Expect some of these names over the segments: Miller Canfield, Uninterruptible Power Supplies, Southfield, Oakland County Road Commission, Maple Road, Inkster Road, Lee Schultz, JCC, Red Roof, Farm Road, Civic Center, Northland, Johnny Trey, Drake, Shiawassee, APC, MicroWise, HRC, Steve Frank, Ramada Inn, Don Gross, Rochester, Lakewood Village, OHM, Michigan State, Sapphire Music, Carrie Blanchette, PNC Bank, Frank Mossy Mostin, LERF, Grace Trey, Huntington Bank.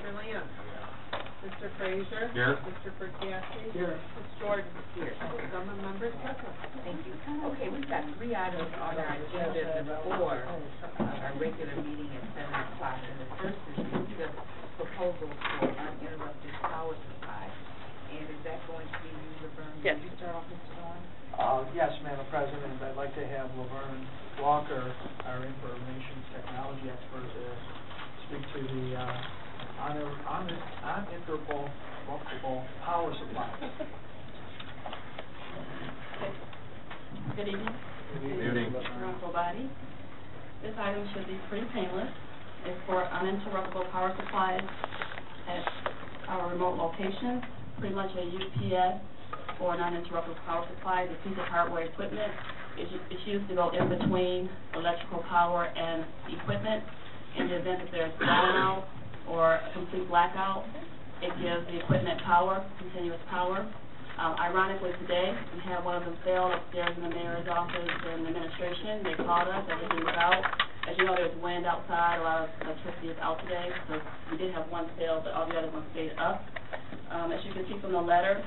Mr. Lamb? Mr. Frazier? Here. Mr. Perkowski? Here. Mr. Jordan? Here. Government members present. Thank you. Okay, we've got 3 items on our agenda before our regular meeting at 7 o'clock. And the first is the proposal for uninterrupted power supply. And is that going to be you, Laverne? Yes. Can you start off, Mr. Dawn? Yes, Madam President. I'd like to have Laverne Walker, our information technology expert, speak to the uninterruptible power supply. Good evening. Good evening. Honorable body. This item should be pretty painless. It's for uninterruptible power supplies at our remote locations, pretty much a UPS or non-interruptible power supply. This piece of hardware equipment is used to go in between electrical power and equipment. In the event that there's brownout or a complete blackout, it gives the equipment power, continuous power. Ironically, today, we had one of them fail upstairs in the mayor's office and administration. They called us, everything was out. As you know, there's wind outside, a lot of electricity is out today, so we did have one fail, but all the other ones stayed up. As you can see from the letter,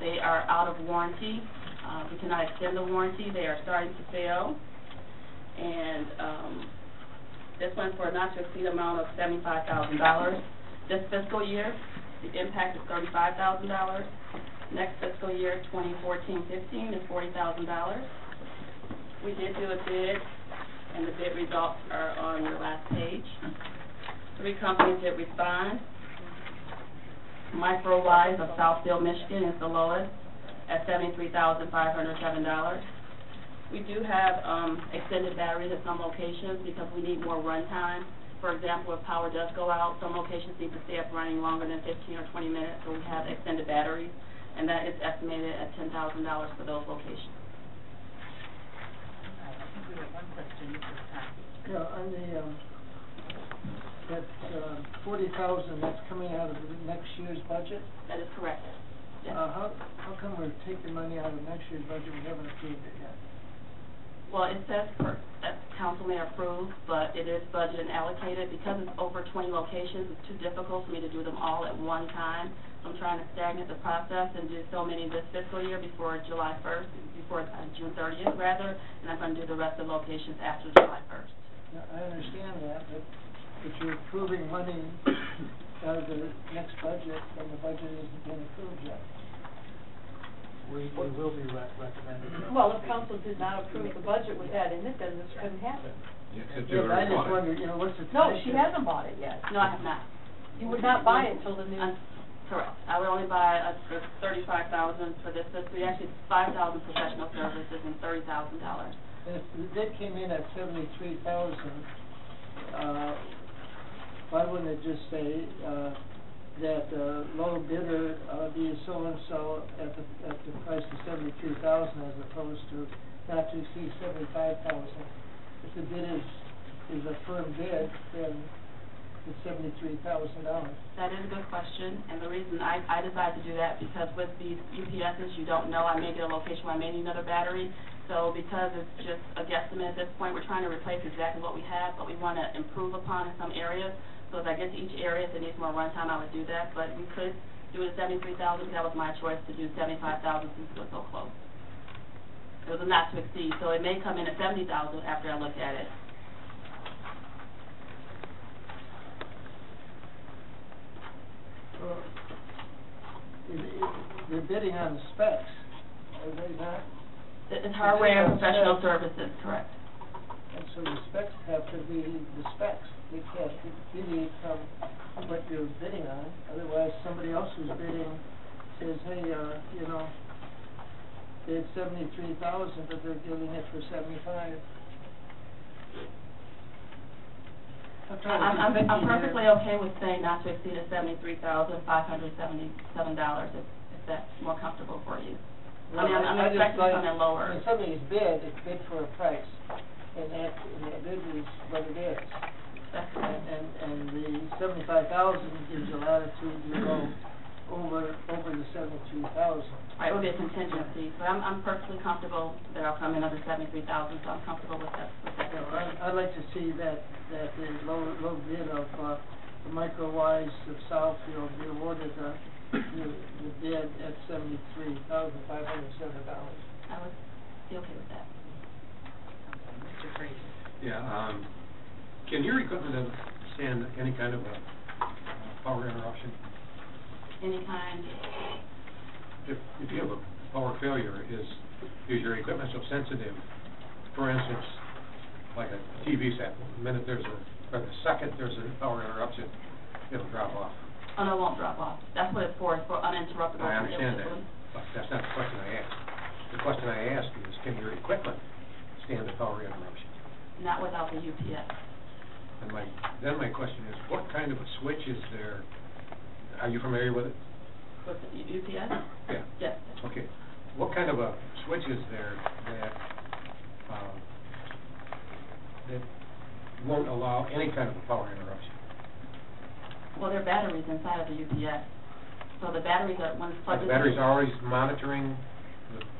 they are out of warranty. We cannot extend the warranty. They are starting to fail. And this one for a not to exceed amount of $75,000. This fiscal year, the impact is $35,000. Next fiscal year, 2014-15, is $40,000. We did do a bid, and the bid results are on your last page. 3 companies did respond. MicroWise of Southfield, Michigan is the lowest at $73,507. We do have extended batteries at some locations because we need more runtime. For example, if power does go out, some locations need to stay up running longer than 15 or 20 minutes, so we have extended batteries, and that is estimated at $10,000 for those locations. I think we have one question. Yeah, on the that $40,000 that's coming out of next year's budget? That is correct. Yes. How come we're taking money out of next year's budget? We haven't approved it yet. Well, it says council may approve, but it is budget and allocated. Because it's over 20 locations, it's too difficult for me to do them all at one time. I'm trying to stagnate the process and do so many this fiscal year before July 1st, before June 30th, rather, and I'm going to do the rest of the locations after July 1st. Now, I understand that, but if you're approving money out of the next budget, then the budget isn't been approved yet. We will be recommended. Well, if council did not approve the budget with that in it, then this couldn't happen. You have to do it. I just wonder, you know, what's the no, she hasn't bought it yet. No, I have not. You would not buy it until the new... Correct. I would only buy $35,000 for this. We actually $5,000 professional services and $30,000. If the bid came in at $73,000, why wouldn't it just say that the low bidder be so-and-so at the price of $73,000 as opposed to not to exceed $75,000. If the bid is a firm bid, then it's $73,000. That is a good question, and the reason I decided to do that because with these UPSs, you don't know. I may get a location where I may need another battery. So because it's just a guesstimate at this point, we're trying to replace exactly what we have, but we want to improve upon in some areas. So as I get to each area, if it needs more runtime, I would do that. But we could do it at $73,000. That was my choice to do $75,000 since it was so close. It was a not to exceed. So it may come in at $70,000 after I look at it. Well, they're bidding on the specs, are they not? It's hardware and professional services, correct. And so the specs have to be the specs. They can't really come what you're bidding on. Otherwise, somebody else who's bidding says, hey, you know, they had $73,000, but they're giving it for $75,000. I'm perfectly okay with saying not to exceed $73,577 if that's more comfortable for you. Well, I'm expecting something lower. When somebody's bid, it's bid for a price, and that bid is what it is. And the $75,000 gives you latitude to go over the $73,000. Right, it would be a contingency, but I'm perfectly comfortable that I'll come in under $73,000, so I'm comfortable with that. I'd like to see that the low bid of MicroWise of Southfield, we awarded the bid at $73,507. I would be okay with that. Mr. Fraser. Yeah. Can your equipment withstand any kind of a power interruption? Any kind. If you have a power failure, is your equipment so sensitive? For instance, like a TV set, the minute there's a power interruption, it'll drop off. Oh, no, it won't drop off. That's what it's for uninterruptible. I understand that. But that's not the question I asked. The question I asked is, can your equipment stand a power interruption? Not without the UPS. And then my question is, what kind of a switch is there? Are you familiar with it? With the UPS? Yeah. Yes. Okay. What kind of a switch is there that won't allow any kind of a power interruption? Well, there are batteries inside of the UPS. So the batteries are, when it's plugged in. The batteries are always monitoring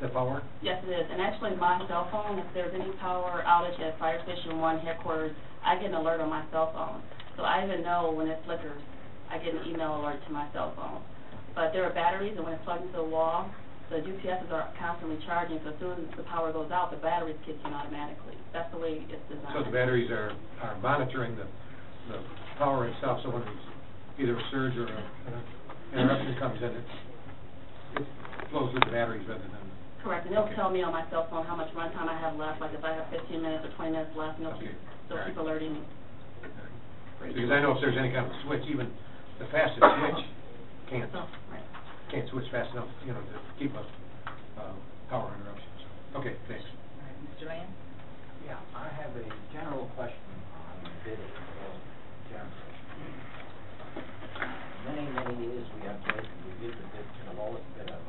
the power? Yes, it is. And actually, my cell phone, if there's any power outage at Fire Station 1 headquarters, I get an alert on my cell phone. So I even know when it flickers, I get an email alert to my cell phone. But there are batteries, and when it's plugged into the wall, the UPSs are constantly charging, so as soon as the power goes out, the batteries kick in automatically. That's the way it's designed. So the batteries are monitoring the power itself, so when it's either a surge or an interruption comes in, it flows through the batteries rather than... Correct, and they'll tell me on my cell phone how much runtime I have left, like if I have 15 minutes or 20 minutes left, and they'll keep alerting me. Right. Because I know if there's any kind of switch, even the fastest switch can't. Oh, right. Can't switch fast enough, you know, to keep up power interruptions. Okay, thanks. All right, Ms. Joanne? Yeah, I have a general question on bidding. Many years we have bids, and we give the bid to the lowest bidder,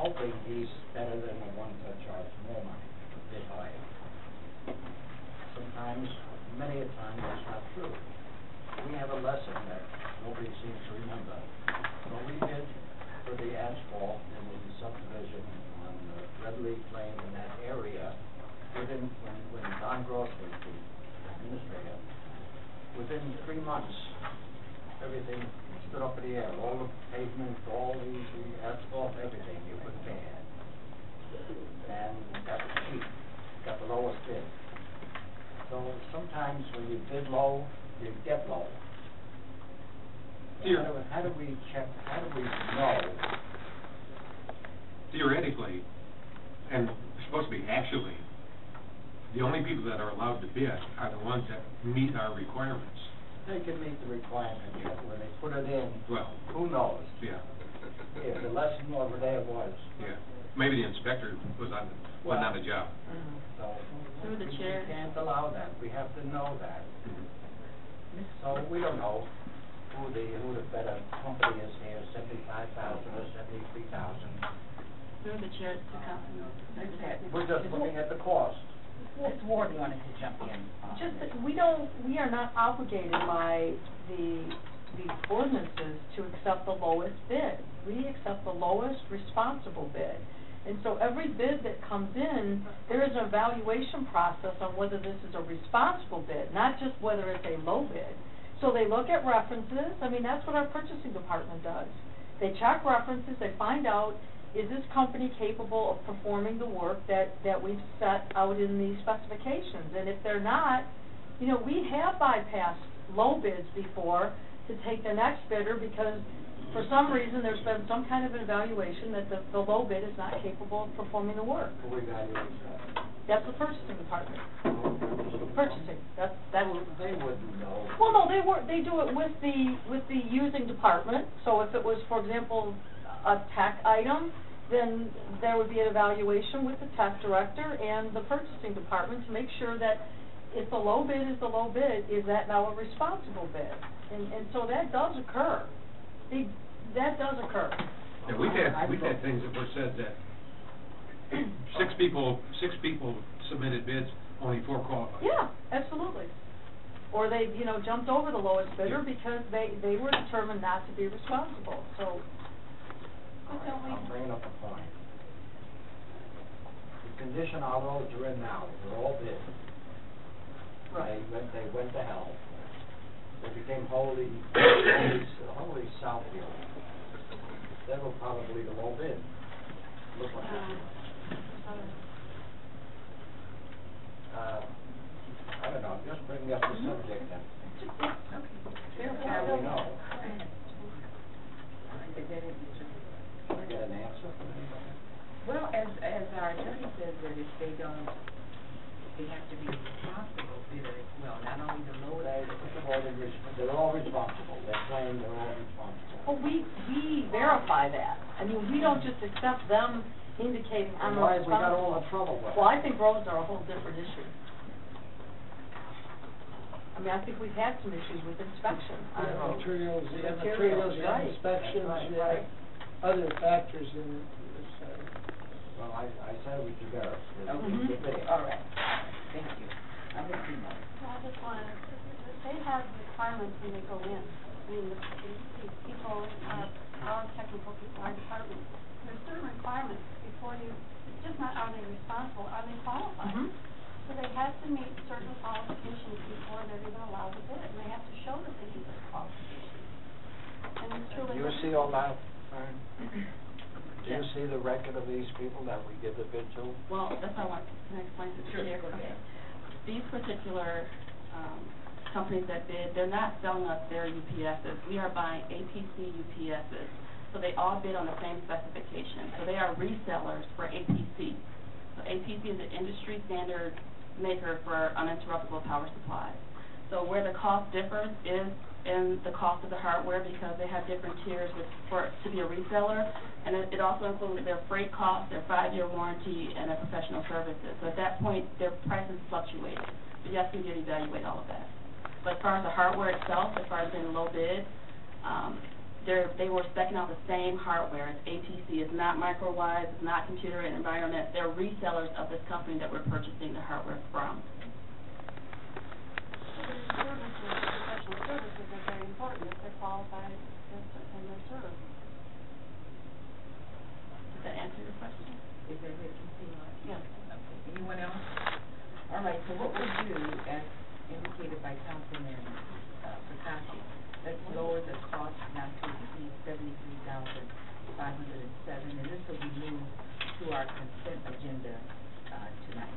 hoping he's better than the ones that charge more money, a bit higher. Sometimes, many a time, that's not true. We have a lesson that nobody seems to remember. But we bid for the asphalt in the subdivision on the Red Leaf Lane in that area, when Don Gross was the administrator, within 3 months, everything stood up in the air. All the pavement, all the asphalt, everything, it was bad. And that was cheap, got the lowest bid. So sometimes when you bid low, you get low. How do we check, how do we know? Theoretically, and supposed to be actually, the only people that are allowed to bid are the ones that meet our requirements. They can meet the requirement when they put it in. Well, who knows? Yeah. Yeah, the lesson over there was. Yeah. Maybe the inspector was on the job. Mm-hmm. So through the chair. We can't allow that. We have to know that. Mm-hmm. So we don't know who the better company is here, 75,000 or 73,000. Through the chair to come. We're just looking at the cost. Ms. Ward wanted to jump in. Just that we are not obligated by these ordinances to accept the lowest bid. We accept the lowest responsible bid. And so every bid that comes in, there is an evaluation process on whether this is a responsible bid, not just whether it's a low bid. So they look at references. I mean, that's what our purchasing department does. They check references. They find out, is this company capable of performing the work that we've set out in the specifications? And if they're not, you know, we have bypassed low bids before to take the next bidder because for some reason there's been some kind of an evaluation that the low bid is not capable of performing the work. Who evaluates that? That's the purchasing department. Purchasing. They wouldn't know. Well, no, they do it with the using department. So if it was, for example, a tech item, then there would be an evaluation with the tech director and the purchasing department to make sure that if the low bid is the low bid, is that now a responsible bid? And so that does occur. That does occur. Yeah, we've had things that were said that. Six people submitted bids, only 4 qualified. Yeah, absolutely. Or they, you know, jumped over the lowest bidder because they were determined not to be responsible. So I'm bringing up a point. The condition our roads are in now, they're all bid. Right. They went to hell. It became wholly Southfield. That was probably the low bid. Look like I don't know. Just bring up the subject then. Okay. Now we know. Can I get an answer? Well, as our attorney says, that if they don't, they have to be responsible bidder as well. Not only the lowest. They're all responsible. They're saying they're all responsible. Well, we verify that. I mean, we don't just accept them indicating I'm not responsible. We got all the trouble with. Well, I think roads are a whole different issue. I mean, I think we've had some issues with inspection. Materials, you have materials, you have inspections, you have other factors in this. Well, I said we should verify. All right. Thank you. I would be nice. I just want to, they have requirements when they go in. I mean, the people, our technical people, our department, there's certain requirements before you, it's just not are they responsible, are they qualified? So they have to meet certain qualifications before they're even allowed to bid it, and they have to show that they meet those qualifications. And it's really do you see all that? Do you see the record of these people that we give the bid to? Well, that's how I want to explain this to you. These particular companies that bid, they're not selling us their UPSs. We are buying APC UPSs. So they all bid on the same specification. So they are resellers for APC. So APC is an industry standard maker for uninterruptible power supplies. So where the cost differs is in the cost of the hardware because they have different tiers with, for to be a reseller, and it also includes their freight costs, their 5-year warranty, and their professional services. So at that point, their prices fluctuate. But yes, we did evaluate all of that. But as far as the hardware itself, as far as being low bid, they were speccing out the same hardware as APC. It's not MicroWise, it's not computer and environment. They're resellers of this company that we're purchasing the hardware from. So their services, professional services are very important if they're qualified in their service. Does that answer your question? Is there a vacancy? Yeah. Okay. Anyone else? All right, so what we'll do, as indicated by Councilman Perkowski, let's lower the cost not to exceed $73,507, and this will be moved to our consent agenda tonight.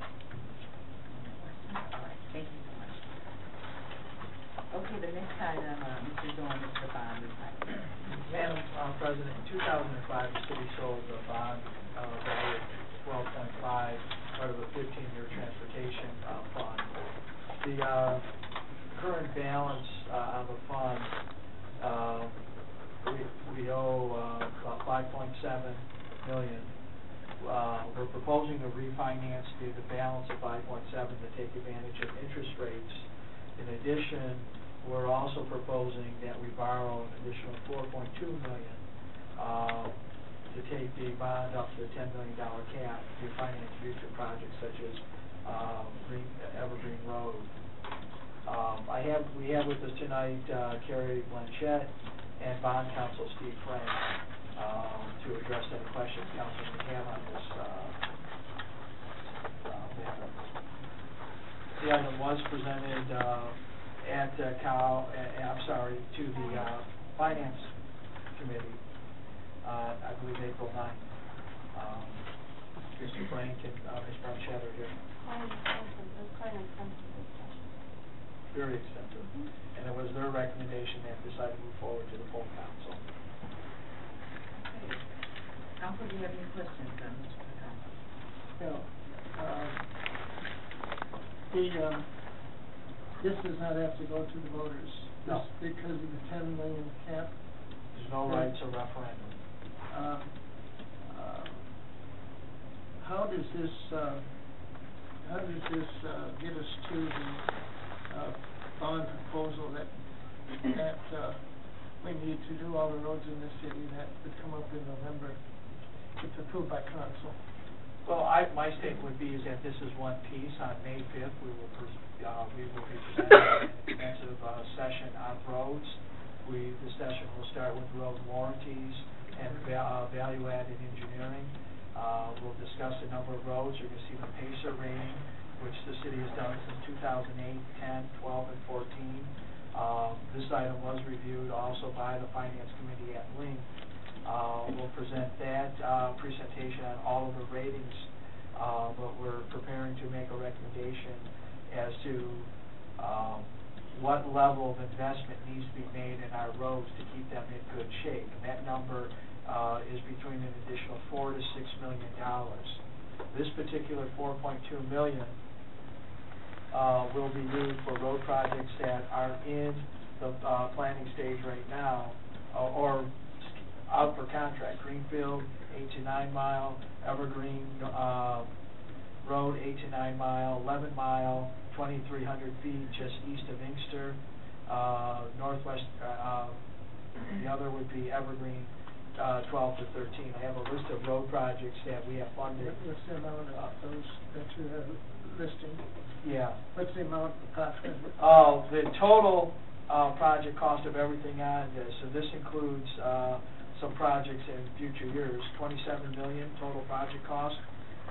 All right, thank you so much. Okay, the next item, Mr. Dorn, Mr. Bond. Madam President, in 2005, the city sold a bond valued at 12.5 out of a 15-year transportation fund. The current balance on the fund, we owe about $5.7 million. We're proposing to refinance the balance of 5.7 to take advantage of interest rates. In addition, we're also proposing that we borrow an additional $4.2 million to take the bond up to the $10 million cap to finance future projects such as Evergreen Road. We have with us tonight Carrie Blanchette and Bond Counsel Steve Frank to address any questions counsel may have on this matter. The item was presented to the Finance Committee, I believe April 9th. Mr. Frank and Ms. Blanchette are here. Very extensive. And it was their recommendation that decided to move forward to the full council. Okay. Council, do you have any questions then, Mr. Council? Yeah. This does not have to go to the voters. No. It's because of the $10 million cap. There's no right to referendum. How does this get us to the bond proposal that we need to do all the roads in the city that would come up in November if approved by council? Well, my statement would be is that this is one piece. On May 5th, we will be presenting an extensive session on roads. The session will start with road warranties and value-added engineering. We'll discuss a number of roads. You're going to see the PACER rating, which the city has done since 2008, 10, 12, and 14. This item was reviewed also by the Finance Committee at Ling. We'll present that presentation on all of the ratings, but we're preparing to make a recommendation as to what level of investment needs to be made in our roads to keep them in good shape. And that number is between an additional $4 to $6 million. This particular $4.2 million will be used for road projects that are in the planning stage right now, or out for contract. Greenfield, 8 to 9 mile, Evergreen Road, 8 to 9 mile, 11 mile, 2,300 feet just east of Inkster, northwest. The other would be Evergreen, 12 to 13. I have a list of road projects that we have funded. What's the amount of those that you have listed? Yeah. What's the amount approximately? Oh, the total project cost of everything on this. So this includes some projects in future years. $27 million total project cost,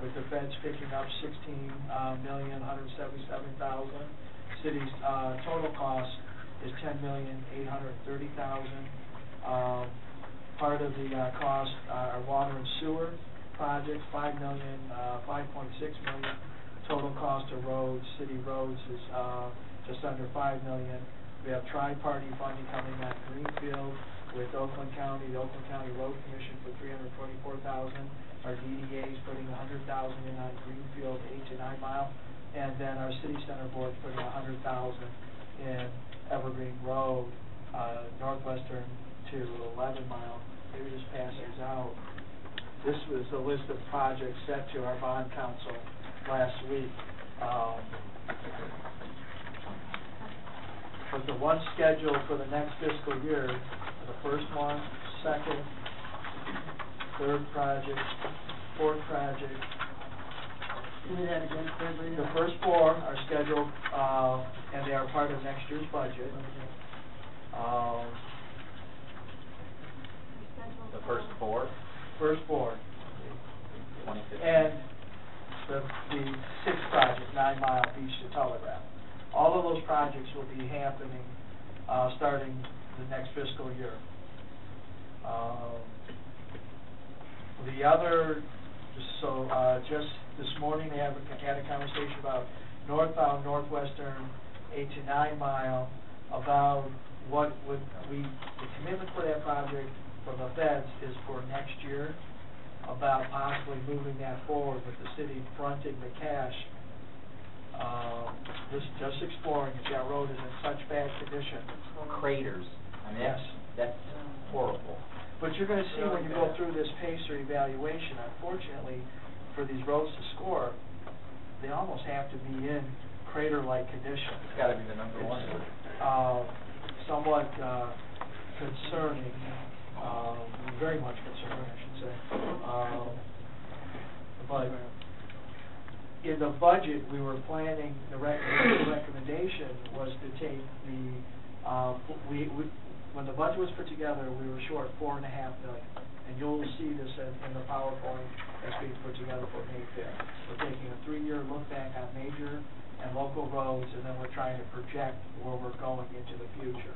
with the feds picking up $16,177,000. City's total cost is $10,830,000. Part of the cost are water and sewer projects, $5.6 million. Total cost of roads, city roads, is just under $5 million. We have tri-party funding coming out of Greenfield with Oakland County, the Oakland County Road Commission for $324,000. Our DDA is putting $100,000 in on Greenfield, 8 to 9 mile, and then our City Center Board putting $100,000 in Evergreen Road, Northwestern to 11 mile. They just passed these out. This was the list of projects sent to our bond council last week. But the one scheduled for the next fiscal year, the first one, second, third project, fourth project. Give me that again, please. The first four are scheduled, and they are part of next year's budget. The first four? First four. And the sixth project, 9 mile beach to telegraph. All of those projects will be happening starting the next fiscal year. The other, just this morning, I had a conversation about northbound, northwestern, 8 to 9 mile, about what would we, the commitment for that project from the feds is for next year, about possibly moving that forward, but the city fronted the cash. This is just exploring if that road is in such bad condition. Craters. I mean, yes. That's horrible. But you're going to see when you go through this PACER evaluation, unfortunately, for these roads to score, they almost have to be in crater-like condition. It's got to be the number one. Somewhat concerning, very much concerning, I should say. But in the budget, we were planning, the recommendation was to take the, when the budget was put together, we were short $4.5 million, and you'll see this in the PowerPoint that's being put together for May 5th. We're taking a 3-year look back on major and local roads, and then we're trying to project where we're going into the future.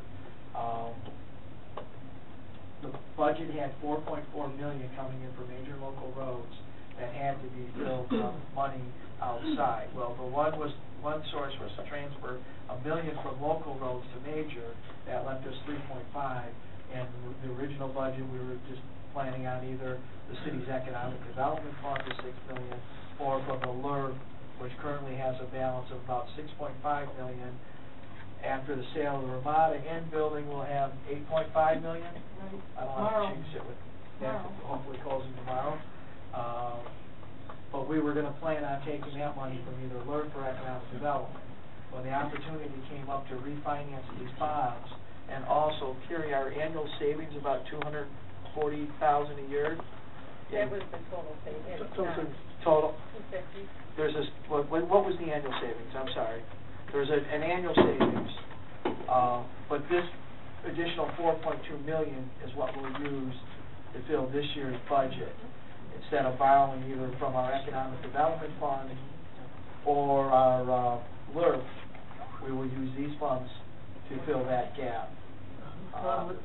The budget had $4.4 million coming in for major local roads that had to be filled from money outside. Well, the one was. One source was to transfer $1 million from local roads to major. That left us 3.5, and the original budget we were just planning on either the city's economic development fund of $6 million, or from the LERF, which currently has a balance of about $6.5 million. After the sale of the Ramada Inn building, we'll have $8.5 million. I don't want to jinx it with that. Hopefully closing tomorrow. But we were going to plan on taking that money from either LERF or economic development. When the opportunity came up to refinance these bonds and also carry our annual savings about $240,000 a year. That was the total savings. Total. 250. There's this. What was the annual savings? I'm sorry. There's an annual savings, but this additional $4.2 million is what we'll use to fill this year's budget, instead of borrowing either from our economic development fund or our LERF. We will use these funds to fill that gap. How's this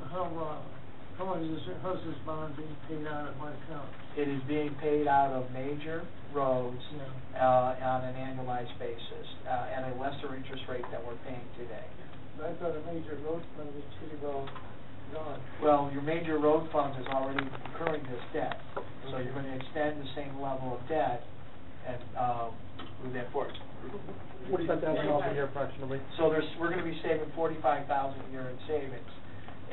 bond being paid out of what account? It is being paid out of major roads, yeah, on an annualized basis at a lesser interest rate than we're paying today. I thought a major road fund was pretty well gone. Well, your major road fund is already incurring this debt, okay, so you're going to extend the same level of debt and move that forward. $45,000 a year approximately. So we're going to be saving $45,000 a year in savings,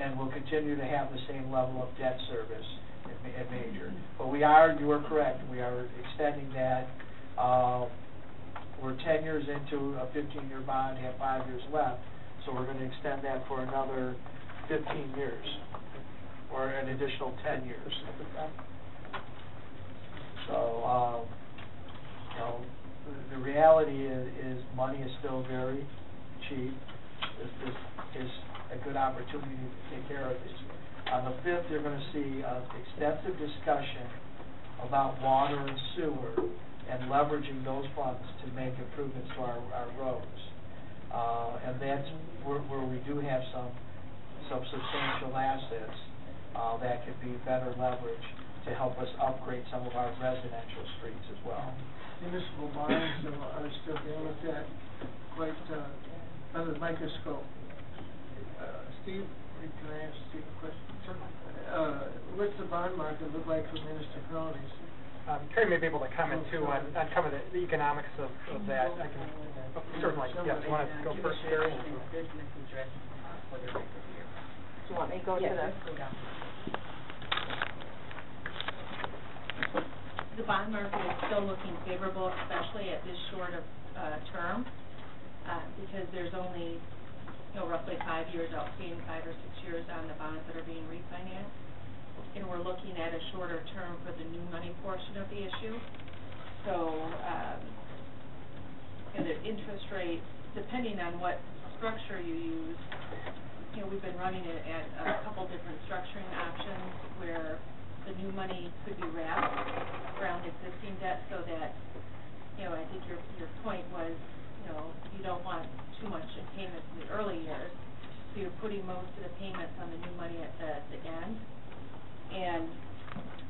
and we'll continue to have the same level of debt service at major. But we are, you are correct, we are extending that. We're 10 years into a 15-year bond, have 5 years left, so we're going to extend that for another 15 years, or an additional 10 years. So, you know, the reality is money is still very cheap. This is a good opportunity to take care of this. On the 5th, you're going to see an extensive discussion about water and sewer and leveraging those funds to make improvements to our roads. And that's where we do have some substantial assets that could be better leveraged to help us upgrade some of our residential streets as well. Municipal bonds are still dealing with that quite under the microscope. Steve, can I ask Steve a question? Sure. What's the bond market look like for Minister Counties? Carrie may be able to comment too on some of the economics of that. I can certainly. Yeah, you want to go first, Carrie? Business address for the record here. Do you want me to go to that? The bond market is still looking favorable, especially at this short of term, because there's only, you know, roughly 5 years outstanding, 5 or 6 years on the bonds that are being refinanced, and we're looking at a shorter term for the new money portion of the issue. So, and the interest rate, depending on what structure you use, you know, we've been running it at a couple different structuring options where the new money could be wrapped around existing debt, so that, you know, I think your point was, you know, you don't want too much in payments in the early years, so you're putting most of the payments on the new money at the end, and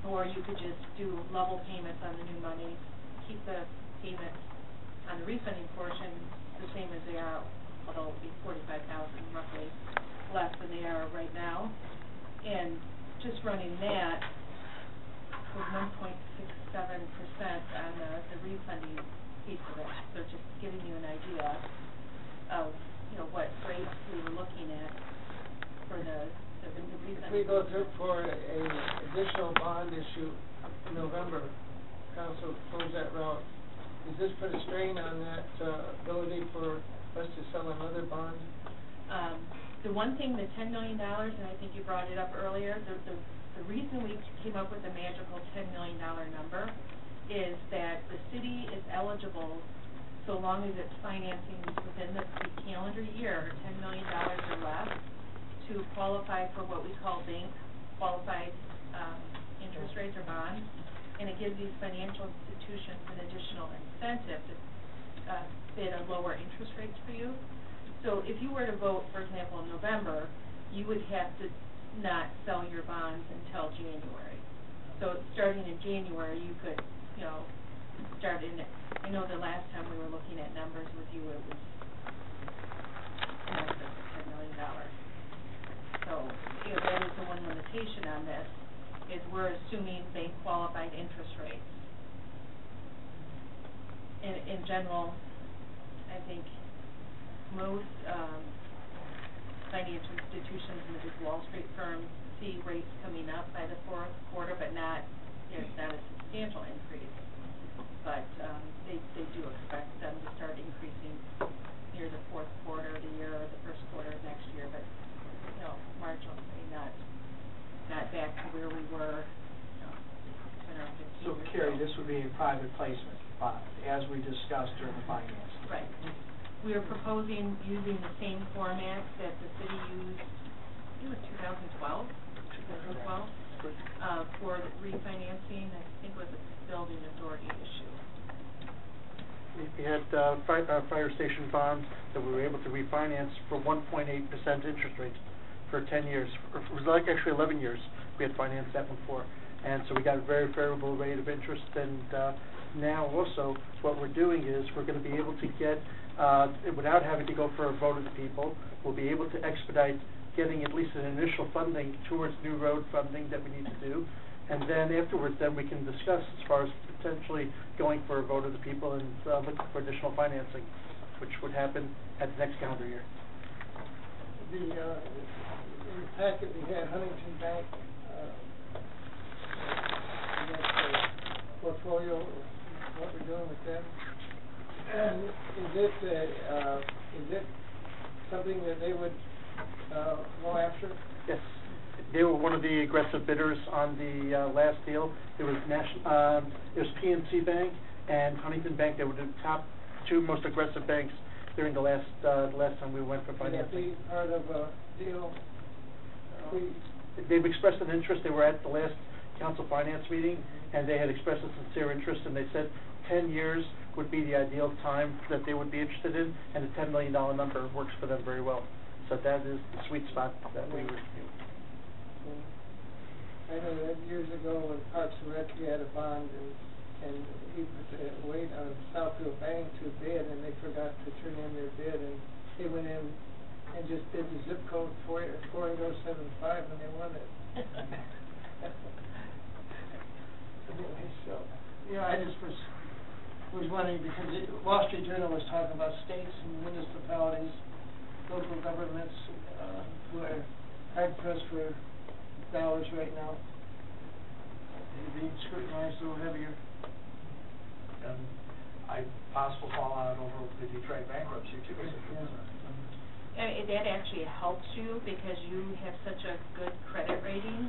or you could just do level payments on the new money, keep the payments on the refunding portion the same as they are, although it'll be $45,000 roughly less than they are right now, and just running that. 1.67% on the refunding piece of it. So just giving you an idea of, you know, what rates we were looking at for the refunding. If we go through for an additional bond issue in November, council closed that route. Does this put a strain on that ability for us to sell another bond? The one thing, the $10 million, and I think you brought it up earlier, the reason we came up with the magical $10 million number is that the city is eligible so long as it's financing within the calendar year, $10 million or less, to qualify for what we call bank qualified interest rates or bonds, and it gives these financial institutions an additional incentive to bid at lower interest rates for you. So if you were to vote, for example, in November, you would have to not sell your bonds until January. So starting in January, you could, you know, start in. I know the last time we were looking at numbers with you, it was $10 million. So, you know, that is the one limitation on this, is we're assuming bank qualified interest rates. In general, I think most financial institutions and the big Wall Street firms see rates coming up by the fourth quarter, but not, there's not a substantial increase. But they do expect them to start increasing near the fourth quarter of the year or the first quarter of next year. But you know, marginally, not back to where we were. You know, 10 or 15 years ago. So Carrie, this would be a private placement bond, as we discussed during the financing. Right. We are proposing using the same format that the city used, I think it was 2012, for refinancing, I think it was a building authority issue. had fire station bonds that we were able to refinance for 1.8% interest rates for 10 years. It was like actually 11 years we had financed that one for. And so we got a very favorable rate of interest. And now also what we're doing is we're going to be able to get, without having to go for a vote of the people, we'll be able to expedite getting at least an initial funding towards new road funding that we need to do. And then afterwards, then we can discuss as far as potentially going for a vote of the people and looking for additional financing, which would happen at the next calendar year. In the packet we had Huntington Bank portfolio, what we're doing with them. And is it something that they would go after? Yes. They were one of the aggressive bidders on the last deal. It was PNC Bank and Huntington Bank. They were the top two most aggressive banks during the last time we went for financing. They part of a deal. They've expressed an interest. They were at the last council finance meeting, and they had expressed a sincere interest. And they said 10 years would be the ideal time that they would be interested in, and the $10 million number works for them very well. So that is the sweet spot that we were. I know that years ago when Parks and Rec we had a bond and he put the weight on Southfield Bank to bid and they forgot to turn in their bid and they went in and just did the zip code 48075 and they won it. Anyway, so you know, I just was wondering because Wall Street Journal was talking about states and municipalities, local governments who are hard pressed for dollars right now. They're being scrutinized a little heavier. And I possible fallout over the Detroit bankruptcy too. Yeah. That actually helps you because you have such a good credit rating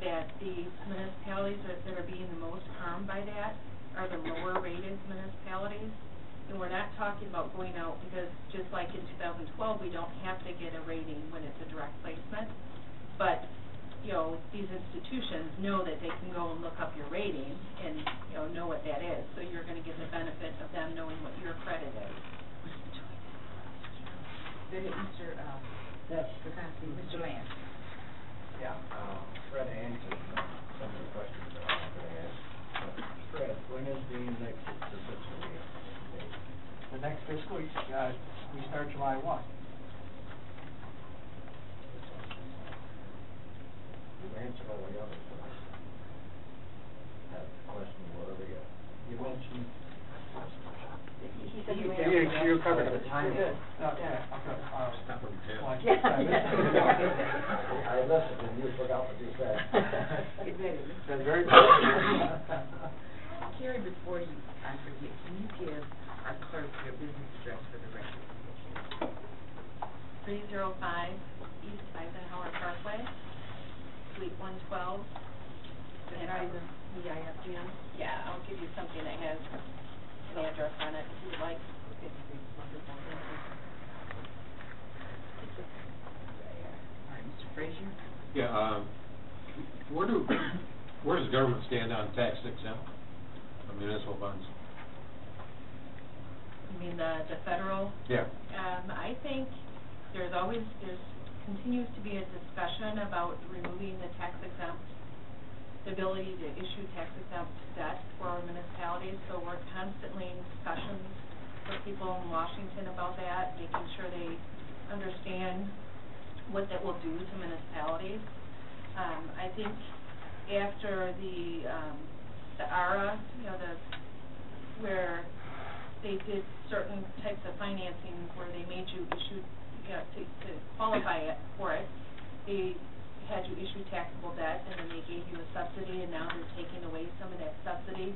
that the municipalities that are being the most harmed by that are the lower rated municipalities. And we're not talking about going out because just like in 2012, we don't have to get a rating when it's a direct placement. But, you know, these institutions know that they can go and look up your rating and, you know what that is. So you're going to get the benefit of them knowing what your credit is. Mr. Mr. Lance. Yeah. Fred answered some of the questions that I was going to ask. Fred, when is the next fiscal year? The next fiscal year, we start July 1. You answered all the other questions. That question was earlier. You mentioned. He said you answered. You're covered. The timing. Okay. Stop him too. I listened and you forgot what you said. You did. That's very good. Carrie, before you, I forget, can you give our clerk your business address for the record? 305 East Eisenhower Parkway, Suite 112. And our EISDN? Yeah, I'll give you something that has an address on it if you'd like. All right, Mr. Frazier? Yeah, where does government stand on tax exempt municipal bonds? You mean the federal? Yeah. I think continues to be a discussion about removing the tax exempt, the ability to issue tax exempt debt for our municipalities. So we're constantly in discussions with people in Washington about that, making sure they understand what that will do to municipalities. I think after the ARA, you know, where they did certain types of financing where they made you issue, you know, to qualify for it, they had you issue taxable debt and then they gave you a subsidy and now they're taking away some of that subsidy.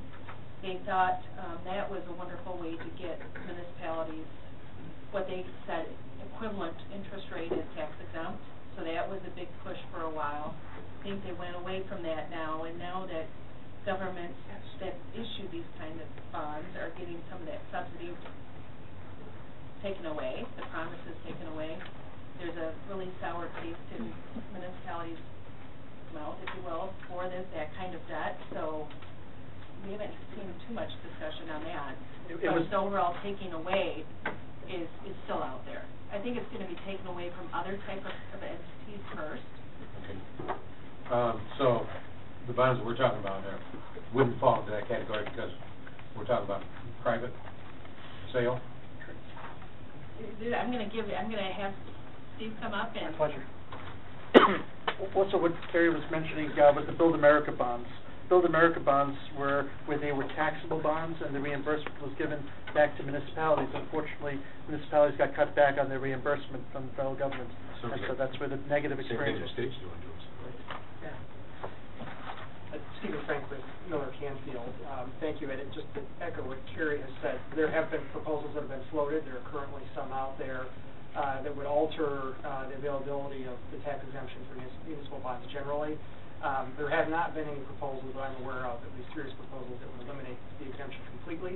They thought that was a wonderful way to get municipalities what they said equivalent interest rate is tax exempt. So that was a big push for a while. I think they went away from that now, and now that governments that issue these kind of bonds are getting some of that subsidy taken away, the promise is taken away. There's a really sour taste in municipalities' mouth, if you will, for that kind of debt. So we haven't seen too much discussion on that. But the overall taking away is still out there. I think it's going to be taken away from other types of entities first. Okay. So the bonds that we're talking about there wouldn't fall into that category because we're talking about private sale. I'm going to have Steve come up and. My pleasure. Also, what Carrie was mentioning with the Build America bonds. Build America bonds were where they were taxable bonds, and the reimbursement was given back to municipalities. Unfortunately, municipalities got cut back on their reimbursement from the federal government, so, and so that's where the negative experience was. States doing to us, right? Yeah. Steve Frank with Miller Canfield. Thank you, and just to echo what Carrie has said, there have been proposals that have been floated. There are currently some out there that would alter the availability of the tax exemption for municipal bonds generally. There have not been any proposals that I'm aware of, at least serious proposals, that would eliminate the exemption completely.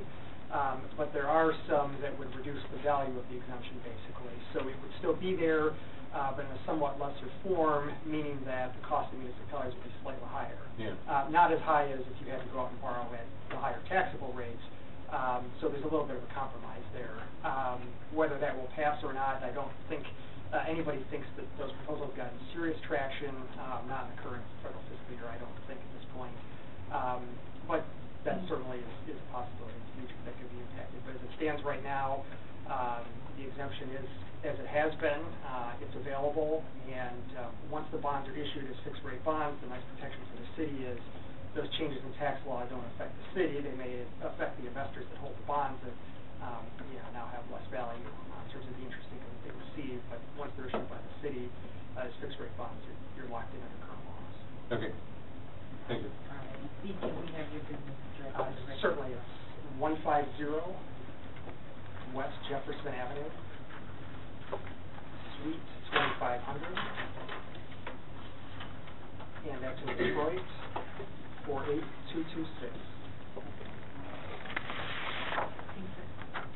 But there are some that would reduce the value of the exemption, basically. So it would still be there, but in a somewhat lesser form, meaning that the cost of municipalities would be slightly higher. Yeah. Not as high as if you had to go out and borrow at the higher taxable rates. So there's a little bit of a compromise there. Whether that will pass or not, I don't think anybody thinks that those proposals have gotten serious traction, not in the current federal fiscal year, I don't think at this point. But that certainly is a possibility in the future that could be impacted. But as it stands right now, the exemption is as it has been, it's available, and once the bonds are issued as fixed rate bonds, the nice protection for the city is those changes in tax law don't affect the city, they may affect the investors that hold the bonds that now have less value in terms of the interest income they receive, but once they're issued by the city as fixed rate bonds, you're locked in under current laws. Okay. Thank you. Steve, can we have your business address? Certainly. It's 150 West Jefferson Avenue, Suite 2500, and that's in Detroit, 48226.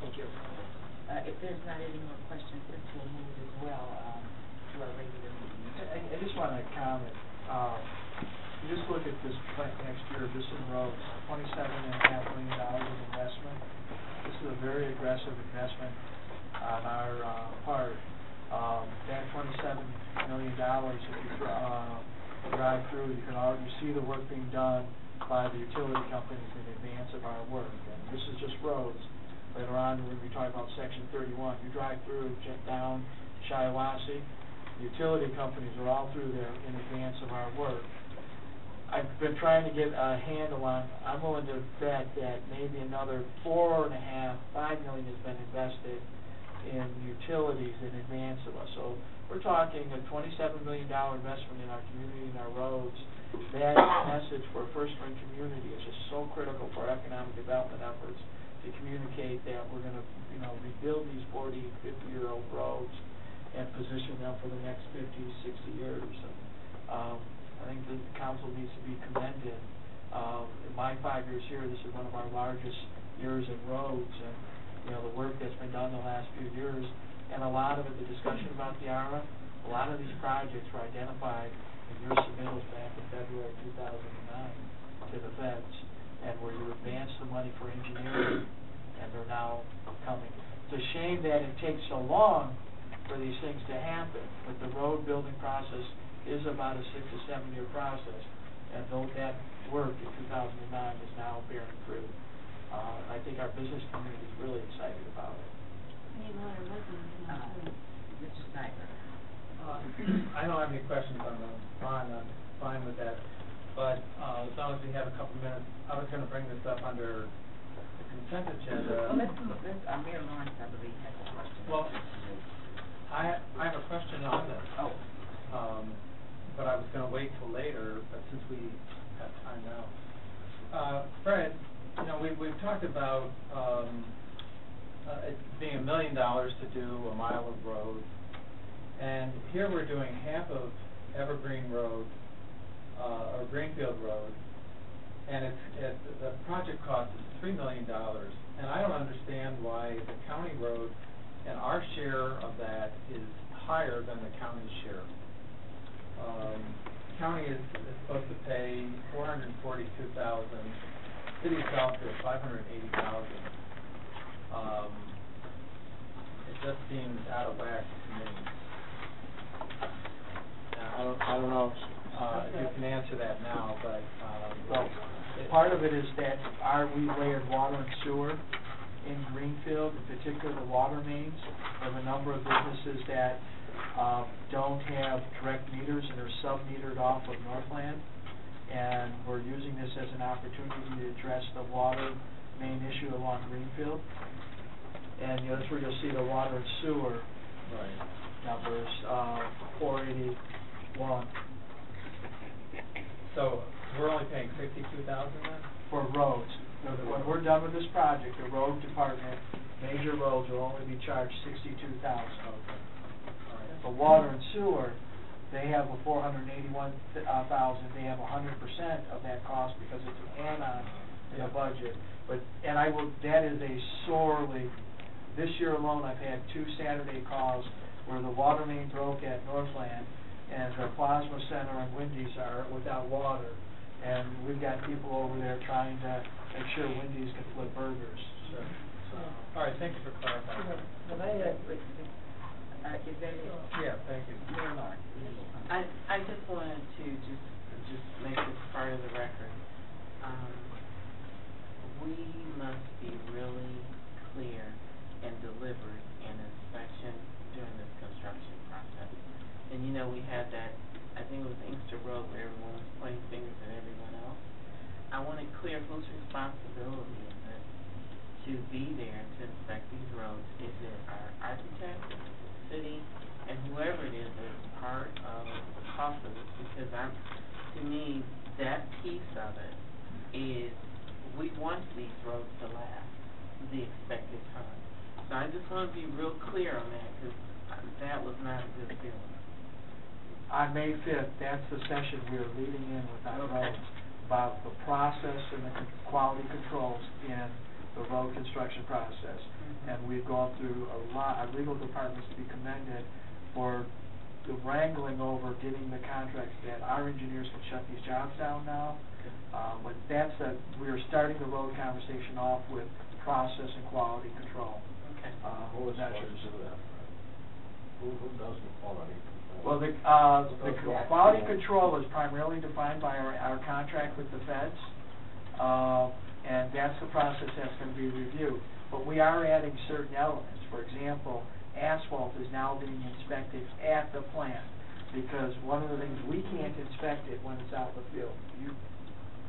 Thank you. If there's not any more questions, this will move as well to our regular meeting. I just want to comment. Just look at this plant next year, just in roads, $27.5 million of investment. This is a very aggressive investment on our part. That $27 million, if you drive through, you can already see the work being done by the utility companies in advance of our work. And this is just roads. Later on, we're going to be talking about Section 31. You drive through, check down, Shiawassee. Utility companies are all through there in advance of our work. I've been trying to get a handle on, I'm willing to bet that maybe another $4.5 to $5 million has been invested in utilities in advance of us. So we're talking a $27 million investment in our community and our roads. That message for a first-ring community is just so critical for our economic development efforts. To communicate that we're going to, rebuild these 40, 50-year-old roads and position them for the next 50, 60 years. And, I think the council needs to be commended. In my 5 years here, this is one of our largest years in roads, and the work that's been done the last few years, and a lot of it, the discussion about the ARA, a lot of these projects were identified in your submittals back in February 2009 to the feds. And where you advance the money for engineering, and they're now coming. It's a shame that it takes so long for these things to happen, but the road building process is about a 6 to 7 year process, and though that work in 2009 is now bearing fruit, I think our business community is really excited about it. Mr. Snyder. I don't have any questions on the bond. I'm fine with that. But as long as we have a couple minutes, I was going to bring this up under the consent agenda. Well, let's move this. Mayor Lawrence, I believe, has a question. Well, I have a question on this. Oh. But I was going to wait till later, but since we have time now. Fred, we've talked about it being $1 million to do a mile of road. And here we're doing half of Evergreen Road, or Greenfield Road, and the project cost is $3 million, and I don't understand why the county road and our share of that is higher than the county's share. The county is supposed to pay $442,000 city itself to 580,000. It just seems out of whack to me. Now, I don't know if you can answer that now, but well, part of it is that our relayered water and sewer in Greenfield, in particular the water mains, have a number of businesses that don't have direct meters and are sub-metered off of Northland, and we're using this as an opportunity to address the water main issue along Greenfield. And you know, that's where you'll see the water and sewer numbers, 481. So we're only paying $62,000 then? For roads. So when we're done with this project, the road department, major roads, will only be charged $62,000. Okay. For water and sewer, they have a $481,000. They have 100% of that cost because it's an add-on in the budget. But and I will. That is a sorely. This year alone, I've had 2 Saturday calls where the water main broke at Northland, and the Plasma Center and Wendy's are without water, and we've got people over there trying to make sure Wendy's can flip burgers. So, all right. Thank you for clarifying. Can I? Yeah, thank you. I just wanted to just make this part of the record. We must be really clear and deliberate in inspection during this construction process. And you know, we had that, I think it was Inkster Road, where everyone was pointing fingers at everyone else. I want it clear whose responsibility is it to be there to inspect these roads. Is it our architect, city, and whoever it is that is part of the cost of this, because to me, that piece of it is we want these roads to last the expected time. So I just want to be real clear on that, because that was not a good feeling. On May 5th, that's the session we are leading in with our roads, about the process and the quality controls in the road construction process. And we've gone through a lot. Our legal department's to be commended for the wrangling over getting the contracts that our engineers can shut these jobs down now. But that's we're starting the road conversation off with process and quality control. Okay. Who is that? Who does the quality control? Well, the quality control is primarily defined by our contract with the feds, and that's the process that's going to be reviewed. But we are adding certain elements. For example, asphalt is now being inspected at the plant, because one of the things we can't inspect it when it's out in the field.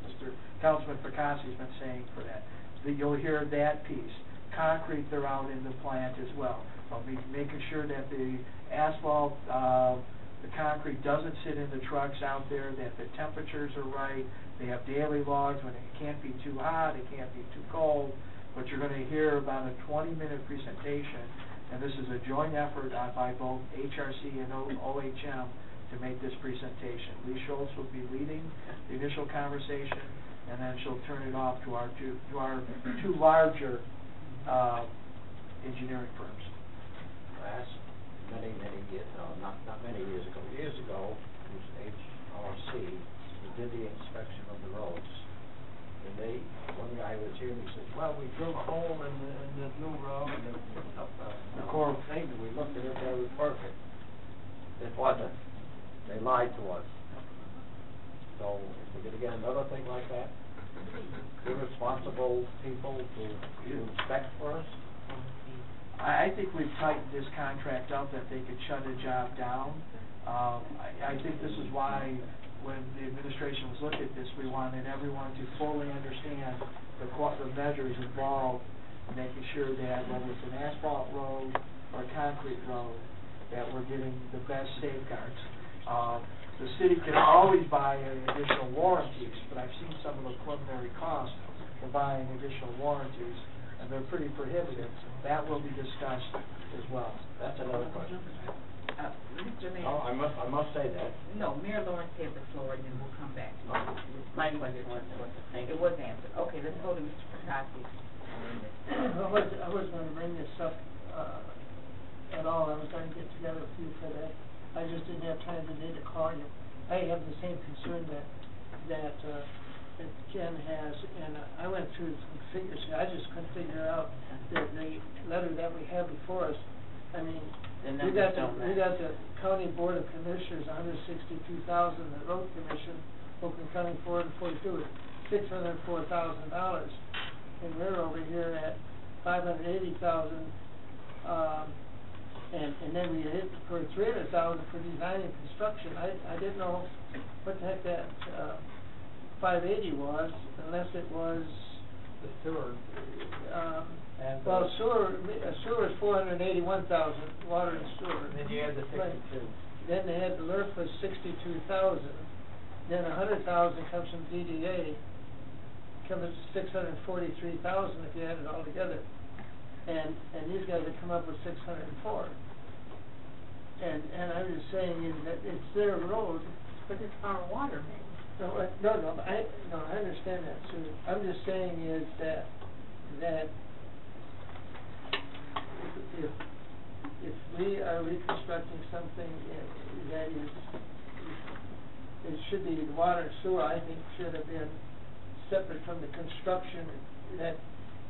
Mr. Councilman Picassi has been saying for that. You'll hear that piece. Concrete, they're out in the plant as well. I'll be making sure that the asphalt, the concrete doesn't sit in the trucks out there, that the temperatures are right. They have daily logs when it can't be too hot, it can't be too cold. But you're going to hear about a 20-minute presentation, and this is a joint effort by both HRC and OHM to make this presentation. Lee Schultz will be leading the initial conversation, and then she'll turn it off to our two larger engineering firms. Last many years, not many years ago, it was HRC who did the inspection of the roads. And one guy was here and he says, well, we drilled a hole in the new road and it was up the core thing and we looked at it, they were perfect. It wasn't. They lied to us. So if we're going to get another thing like that, irresponsible people to inspect for us. I think we've tightened this contract up that they could shut a job down. I think this is why when the administration was looking at this, we wanted everyone to fully understand the measures involved in making sure that whether it's an asphalt road or a concrete road, that we're getting the best safeguards. The city can always buy an additional warranties, but I've seen some of the preliminary costs for buying additional warranties, and they're pretty prohibitive. That will be discussed as well. That's another question. Mr. Mayor. Oh, I must say that. No, Mayor Lawrence had the floor, and then we'll come back to my question. It was answered. Okay, let's go to Mr. Picassi. I wasn't going to bring this up at all. I was going to get together with you for that. I just didn't have time today to call you. I have the same concern that that Jen has, and I went through some figures here. I just couldn't figure out that the letter that we had before us, I mean, we got the County Board of Commissioners, $162,000, the Road Commission, Oakland County 442, $604,000, and we're over here at $580,000, and then we hit for $300,000 for design and construction. I didn't know what the heck that 580 was, unless it was the sewer. Well, sewer is 481,000, water and sewer. And then you had the 62. Then they had the LERF was 62,000. Then 100,000 comes from DDA, comes 643,000 if you add it all together. And these guys have come up with 604. And I'm just saying is that it's their road, but it's our water main. No, I understand that, Sue. I'm just saying is that if we are reconstructing something that is, it should be water and sewer. I think should have been separate from the construction. That,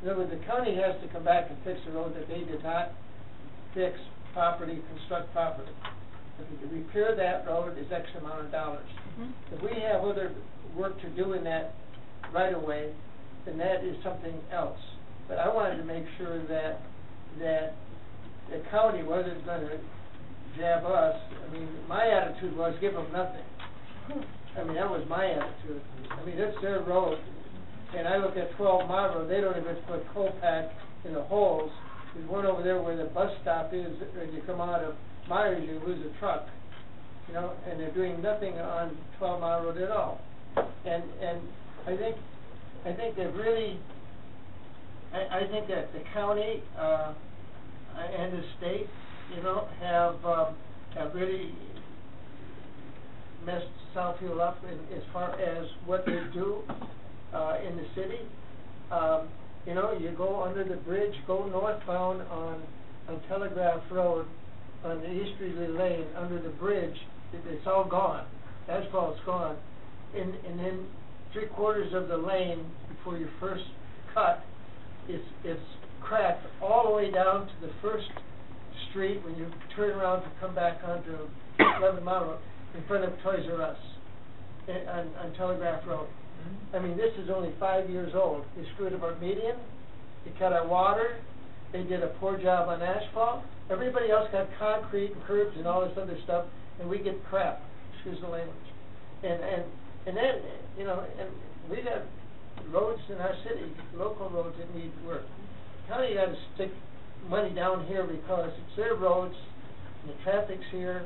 in other words, the county has to come back and fix a road that they did not fix properly, construct properly. If we can repair that road, is X amount of dollars. Mm-hmm. If we have other work to do in that right away, then that is something else. But I wanted to make sure that the county wasn't going to jab us. I mean, my attitude was give them nothing. I mean, that was my attitude. I mean, that's their road. And I look at 12 Mile Road, they don't even put coal pack in the holes. There's one over there where the bus stop is, and you come out of Myers, you lose a truck. You know, and they're doing nothing on 12 Mile Road at all. And I think they've really, I think that the county and the state, you know, have really messed Southfield up as far as what they do in the city. You know, you go under the bridge, go northbound on Telegraph Road, on the easterly lane, under the bridge, it's all gone. Asphalt's gone. And then 3/4 of the lane before your first cut, it's cracked all the way down to the first street when you turn around to come back onto 11 Mile Road in front of Toys R Us on Telegraph Road. Mm-hmm. I mean, this is only 5 years old. They screwed up our median, they cut our water, they did a poor job on asphalt. Everybody else got concrete and curbs and all this other stuff, and we get crap. Excuse the language. And then, you know, and we got roads in our city, local roads that need work. How do you got to stick money down here because it's their roads, and the traffic's here,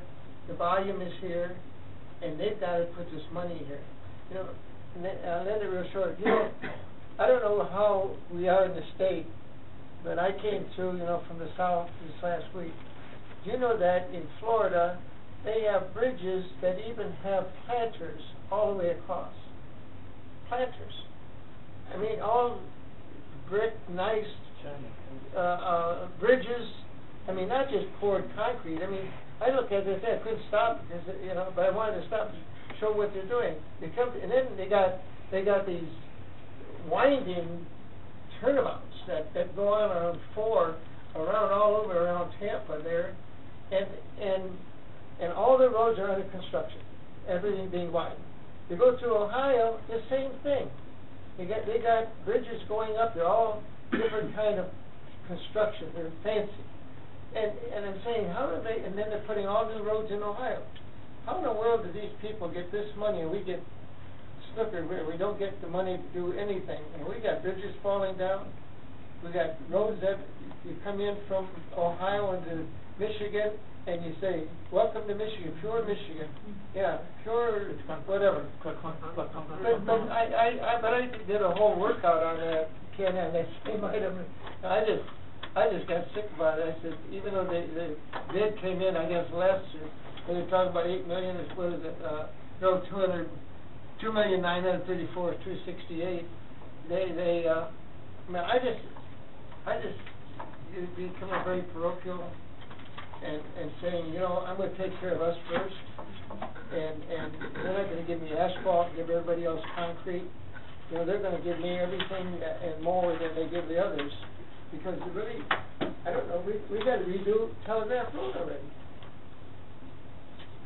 the volume is here, and they've got to put this money here. You know, and then they're real short. You know, I don't know how we are in the state, but I came through, you know, from the south this last week. Do you know that in Florida, they have bridges that even have planters all the way across? Planters. I mean, all brick, nice bridges. I mean, not just poured concrete. I mean, I look at it, I couldn't stop because, you know, but I wanted to stop and show what they're doing. They come, and then they got these winding turnabouts that go on around four, around all over around Tampa there, and all the roads are under construction, everything being widened. You go through Ohio, the same thing. They got bridges going up. They're all different kind of construction. They're fancy. And I'm saying, how do they? And then they're putting all new roads in Ohio. How in the world do these people get this money and we get snookered where we don't get the money to do anything? And we got bridges falling down. We got roads that you come in from Ohio into Michigan, and you say, "Welcome to Michigan, pure Michigan." Yeah, pure whatever. But I did a whole workout on that. Can't have that same item. I just got sick about it. I said, even though the bid came in, I guess less. They were talking about $8 million. What is it? No, 2,934,268. They. I mean, I just it'd become a very parochial and saying, you know, I'm going to take care of us first, and they're not going to give me asphalt, give everybody else concrete, you know, they're going to give me everything and more than they give the others, because really, I don't know, we've got to redo Telegraph Road already.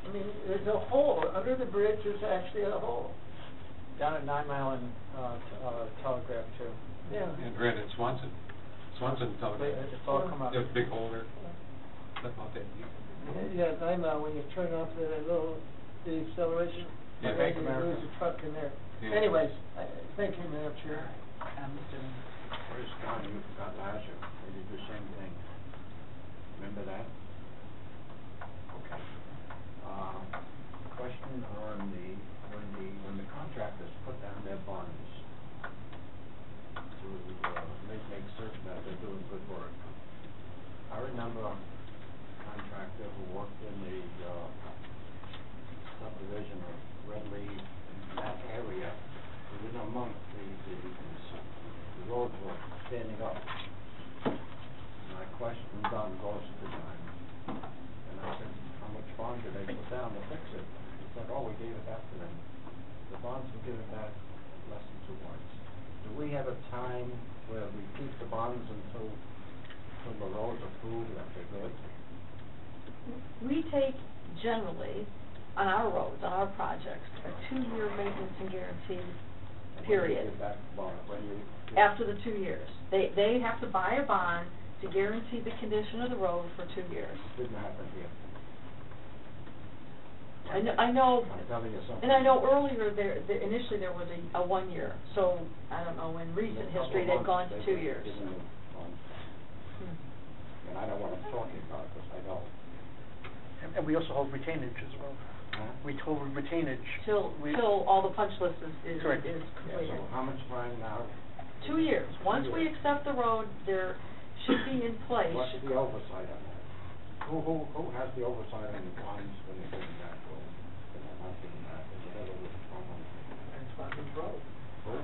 I mean, there's a hole. Under the bridge, there's actually a hole. Down at 9 Mile and Telegraph, too. Yeah. And Grant and Swanson. Swanson Telegraph. It's all come out. There's a big hole there. Yeah, 9 Mile, when you turn off the little acceleration, yeah, you lose the truck in there. Yeah. Anyways, thank you, Madam Chair. What is going on last year? They did the same thing. Remember that? Okay. Question on the when the contractors put down their bonds to make certain that they're doing good work. I remember a contractor who worked in the subdivision of Red Roof in that area. Within a month, the roads were standing up. My question was on ghost design, and I said, "How much bond did they put down to fix it?" He said, "Oh, we gave it back to them. The bonds were given back less than 2 months." Do we have a time where we keep the bonds until the roads are approved and they're good? We take generally on our roads, on our projects, a 2-year maintenance and guarantee period. After the 2 years, they have to buy a bond to guarantee the condition of the road for 2 years. Didn't happen here. I know, and I know earlier initially there was a 1 year. So I don't know, in recent history they've gone to 2 years. And I know what I'm talking about because I know. And we also hold retainage as well. Huh? We hold retainage till all the punch list is correct. Is completed. Yeah, so how much time now? 2 years. Once we accept the road, there should be in place. What's the oversight on that? Who has the oversight on the bonds when they're giving back road? When they're not giving back, is it ever with the problem? Depends upon whose road. What?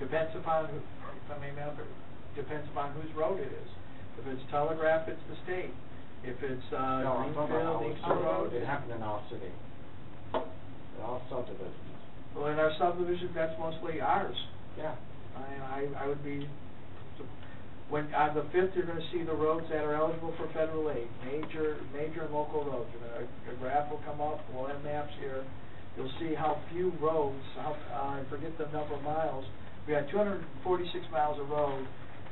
Depends upon who, if I may remember, depends upon whose road it is. If it's Telegraph, it's the state. If it's Greenfield, Inkster Road, it happened in our city. In our subdivisions. Well, in our subdivision, that's mostly ours. Yeah. I would be. When on the 5th, you're going to see the roads that are eligible for federal aid, major and local roads. A graph will come up. We'll have maps here. You'll see how few roads. I forget the number of miles. We had 246 miles of road,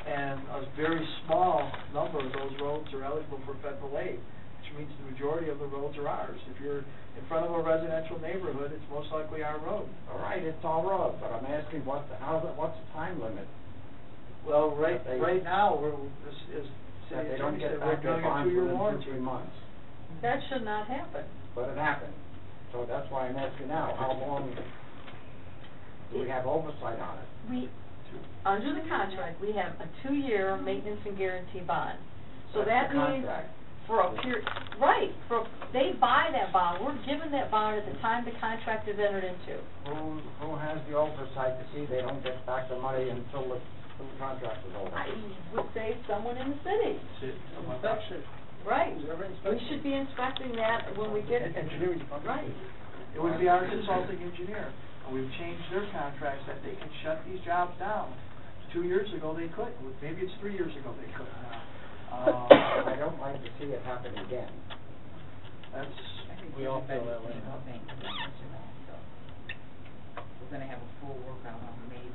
and a very small number of those roads are eligible for federal aid, which means the majority of the roads are ours. If you're in front of a residential neighborhood, it's most likely our road. All right, it's our road, but I'm asking what's the time limit? Well, right now, they don't get back their bond within 3 months. That should not happen. But it happened. So that's why I'm asking now, how long do we have oversight on it? Under the contract, we have a 2-year maintenance and guarantee bond. So that means for a period, right, they buy that bond. We're given that bond at the time the contract is entered into. Who has the oversight to see they don't get back the money until the contract is over? I would say someone in the city. Inspection. Right. We should be inspecting that when we get it. Engineering department. Right. It would be our consulting engineer. We've changed their contracts that they can shut these jobs down. 2 years ago they could. Maybe it's 3 years ago they could. I don't like to see it happen again. We all feel that way. We're going to have a full workout on May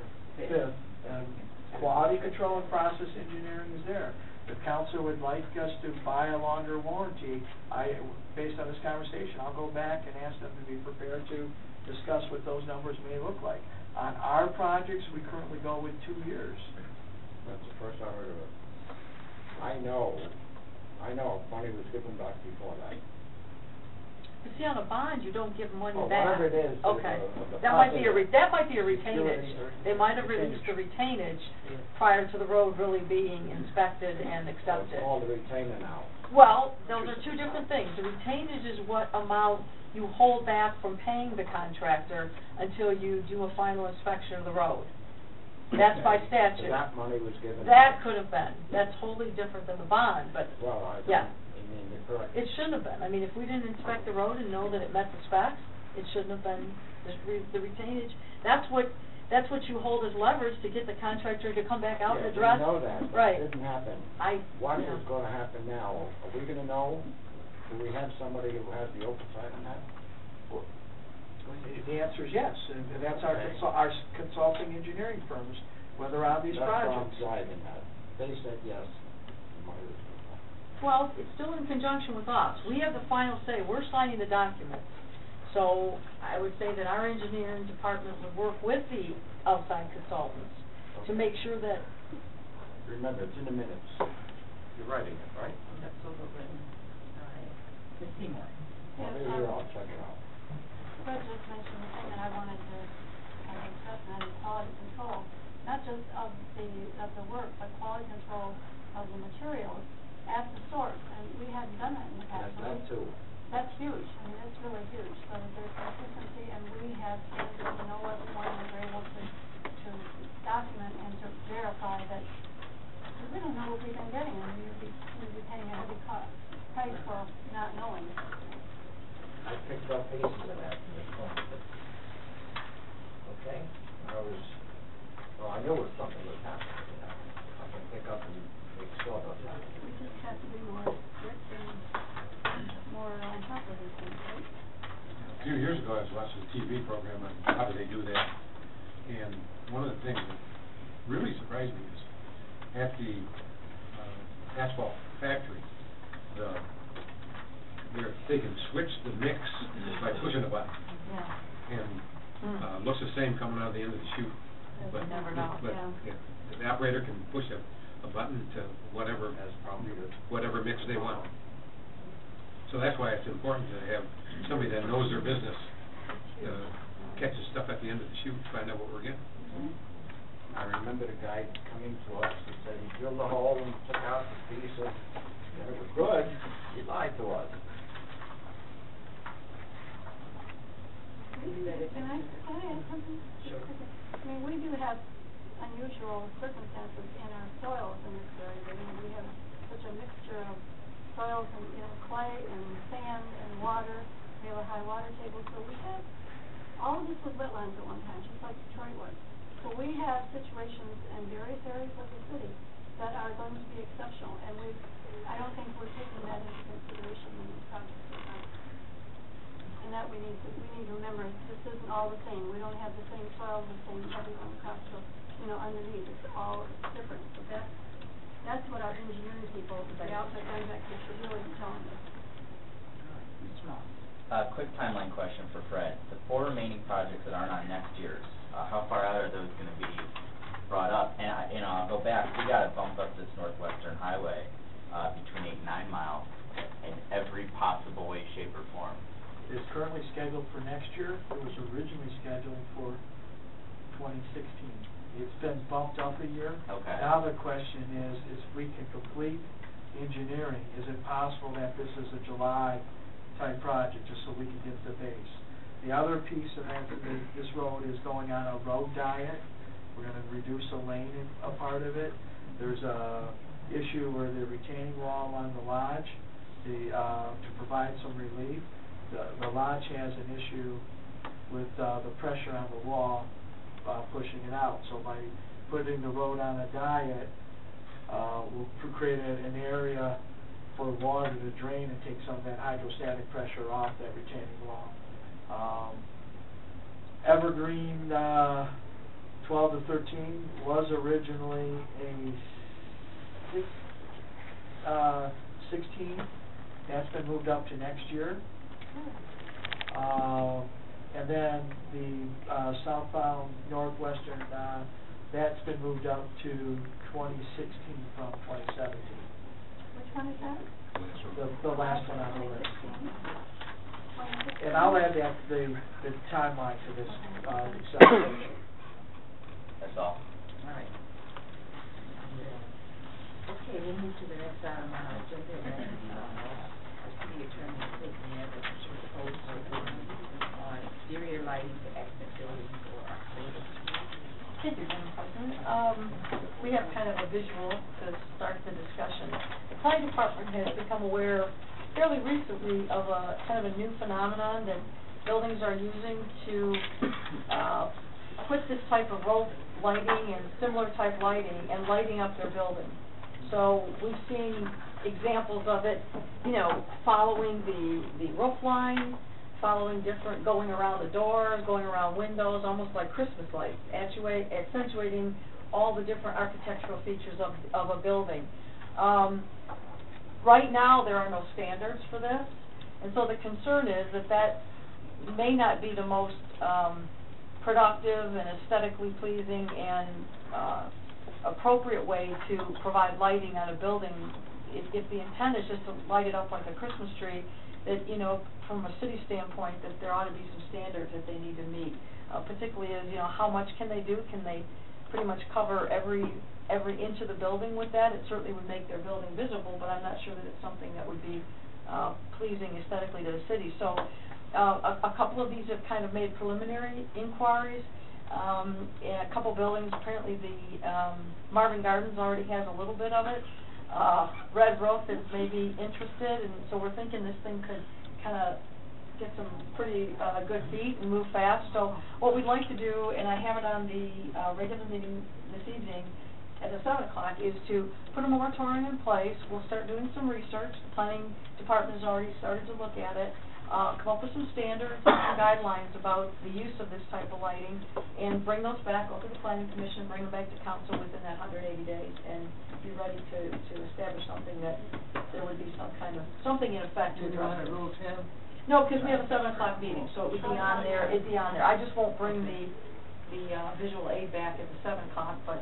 the 5th. Quality control and process engineering is there. The council would like us to buy a longer warranty. Based on this conversation, I'll go back and ask them to be prepared to discuss what those numbers may look like. On our projects, we currently go with 2 years. That's the first I heard of it. I know money was given back before that. You see, on a bond, you don't give money back. Whatever it is. Okay. That might be a retainage. They might have released the retainage prior to the road really being inspected and accepted. It's all the retainer now. Well, those are two different things. The retainage is what amount you hold back from paying the contractor until you do a final inspection of the road. That's by statute. So that money was given. That could have been. That's wholly different than the bond, but yeah. It shouldn't have been. I mean, if we didn't inspect the road and know that it met the specs, it shouldn't have been the retainage. That's what That's what you hold as leverage to get the contractor to come back out and address. Yeah, we know that, but right. It didn't happen. What is going to happen now? Are we going to know? Do we have somebody who has the oversight on that? The answer is yes, and that's our consulting engineering firms, whether on these projects. They said yes. Well, it's still in conjunction with us. We have the final say. We're signing the document. So I would say that our engineering department would work with the outside consultants to make sure that... Remember, it's in the minutes. You're writing it, right? Absolutely. All right. Ms. Seymour. Well, maybe you're all checking out. Fred just mentioned the thing that I wanted to discuss, and that is quality control, not just of the work, but quality control of the materials at the source. And we hadn't done that in the past. That's too. That's huge. I mean, that's really huge. So there's consistency, and we have standards. We know what we want, and we're able to document and to verify that we don't know what we've been getting, and we'd be paying a heavy price for not knowing. I picked up pieces of that in this one. Okay? I knew it was something was happening, you know. I can pick up and make sure about that. We just have to be more strict and more on top of these things, right? A few years ago, I was watching a TV program on how do they do that. And one of the things that really surprised me is at the asphalt factory, they can switch the mix just by pushing a button. Yeah. And looks the same coming out of the end of the chute. But you never know. But the operator can push a button to whatever whatever mix they want. So that's why it's important to have somebody that knows their business catches stuff at the end of the chute to find out what we're getting. Mm-hmm. I remember the guy coming to us and said he drilled a hole and took out the piece of it was good. He lied to us. Can I add something? Sure. I mean, we do have unusual circumstances in our soils in this area. I mean, we have such a mixture of soils and, you know, clay and sand and water. We have a high water table. So we have, all of this was wetlands at one time, just like Detroit was. So we have situations in various areas of the city that are going to be exceptional. And I don't think we're taking that into consideration in these projects. And that we need to remember, this isn't all the same. We don't have the same soil, the same everyone across the, you know, underneath. It's all different. So that's what our engineering people, the outside contractors, are really telling us. Quick timeline question for Fred. The 4 remaining projects that aren't on next year's, how far out are those going to be brought up? And I'll go back. We got to bump up this Northwestern Highway between 8 and 9 miles in every possible way, shape, or form. Is currently scheduled for next year. It was originally scheduled for 2016. It's been bumped up a year. Okay. Now the question is if we can complete engineering, is it possible that this is a July type project just so we can get the base? The other piece of that, this road is going on a road diet. We're going to reduce a lane in a part of it. There's a issue where the retaining wall on the lodge, to provide some relief. The lodge has an issue with the pressure on the wall pushing it out. So by putting the road on a diet, we'll create an area for water to drain and take some of that hydrostatic pressure off that retaining wall. Evergreen 12 to 13 was originally a 16. That's been moved up to next year. And then the southbound northwestern, that's been moved up to 2016 from 2017. Which one is that? The last one on the list. And I'll add that the timeline to this acceleration. That's all. All right. Okay, we move to the next item on our agenda. City Attorney State Manager to propose a ruling on exterior lighting to exit buildings for October. Thank you, Madam President. We have kind of a visual to start the discussion. The planning department has become aware fairly recently of a kind of a new phenomenon that buildings are using to put this type of road lighting and similar type lighting and lighting up their building. So we've seen examples of it, you know, following the roof line, following different, going around the doors, going around windows, almost like Christmas lights, accentuating all the different architectural features of a building. Right now there are no standards for this, and so the concern is that that may not be the most productive and aesthetically pleasing and appropriate way to provide lighting on a building. If the intent is just to light it up like a Christmas tree, that, you know, from a city standpoint, that there ought to be some standards that they need to meet, particularly as, you know, how much can they do? Can they pretty much cover every inch of the building with that? It certainly would make their building visible, but I'm not sure that it's something that would be pleasing aesthetically to the city. So a couple of these have kind of made preliminary inquiries. In a couple buildings, apparently the Marvin Gardens already has a little bit of it. Red Roof is maybe interested, and so we're thinking this thing could kind of get some pretty good feet and move fast. So what we'd like to do, and I have it on the regular meeting this evening at the 7 o'clock, is to put a moratorium in place. We'll start doing some research. The planning department has already started to look at it, come up with some standards and some guidelines about the use of this type of lighting, and bring those back over to the Planning Commission, bring them back to Council within that 180 days, and be ready to establish something that there would be some kind of, something in effect to address. No, because we have a 7 o'clock meeting, so it would be on there. It'd be on there. I just won't bring the visual aid back at the 7 o'clock, but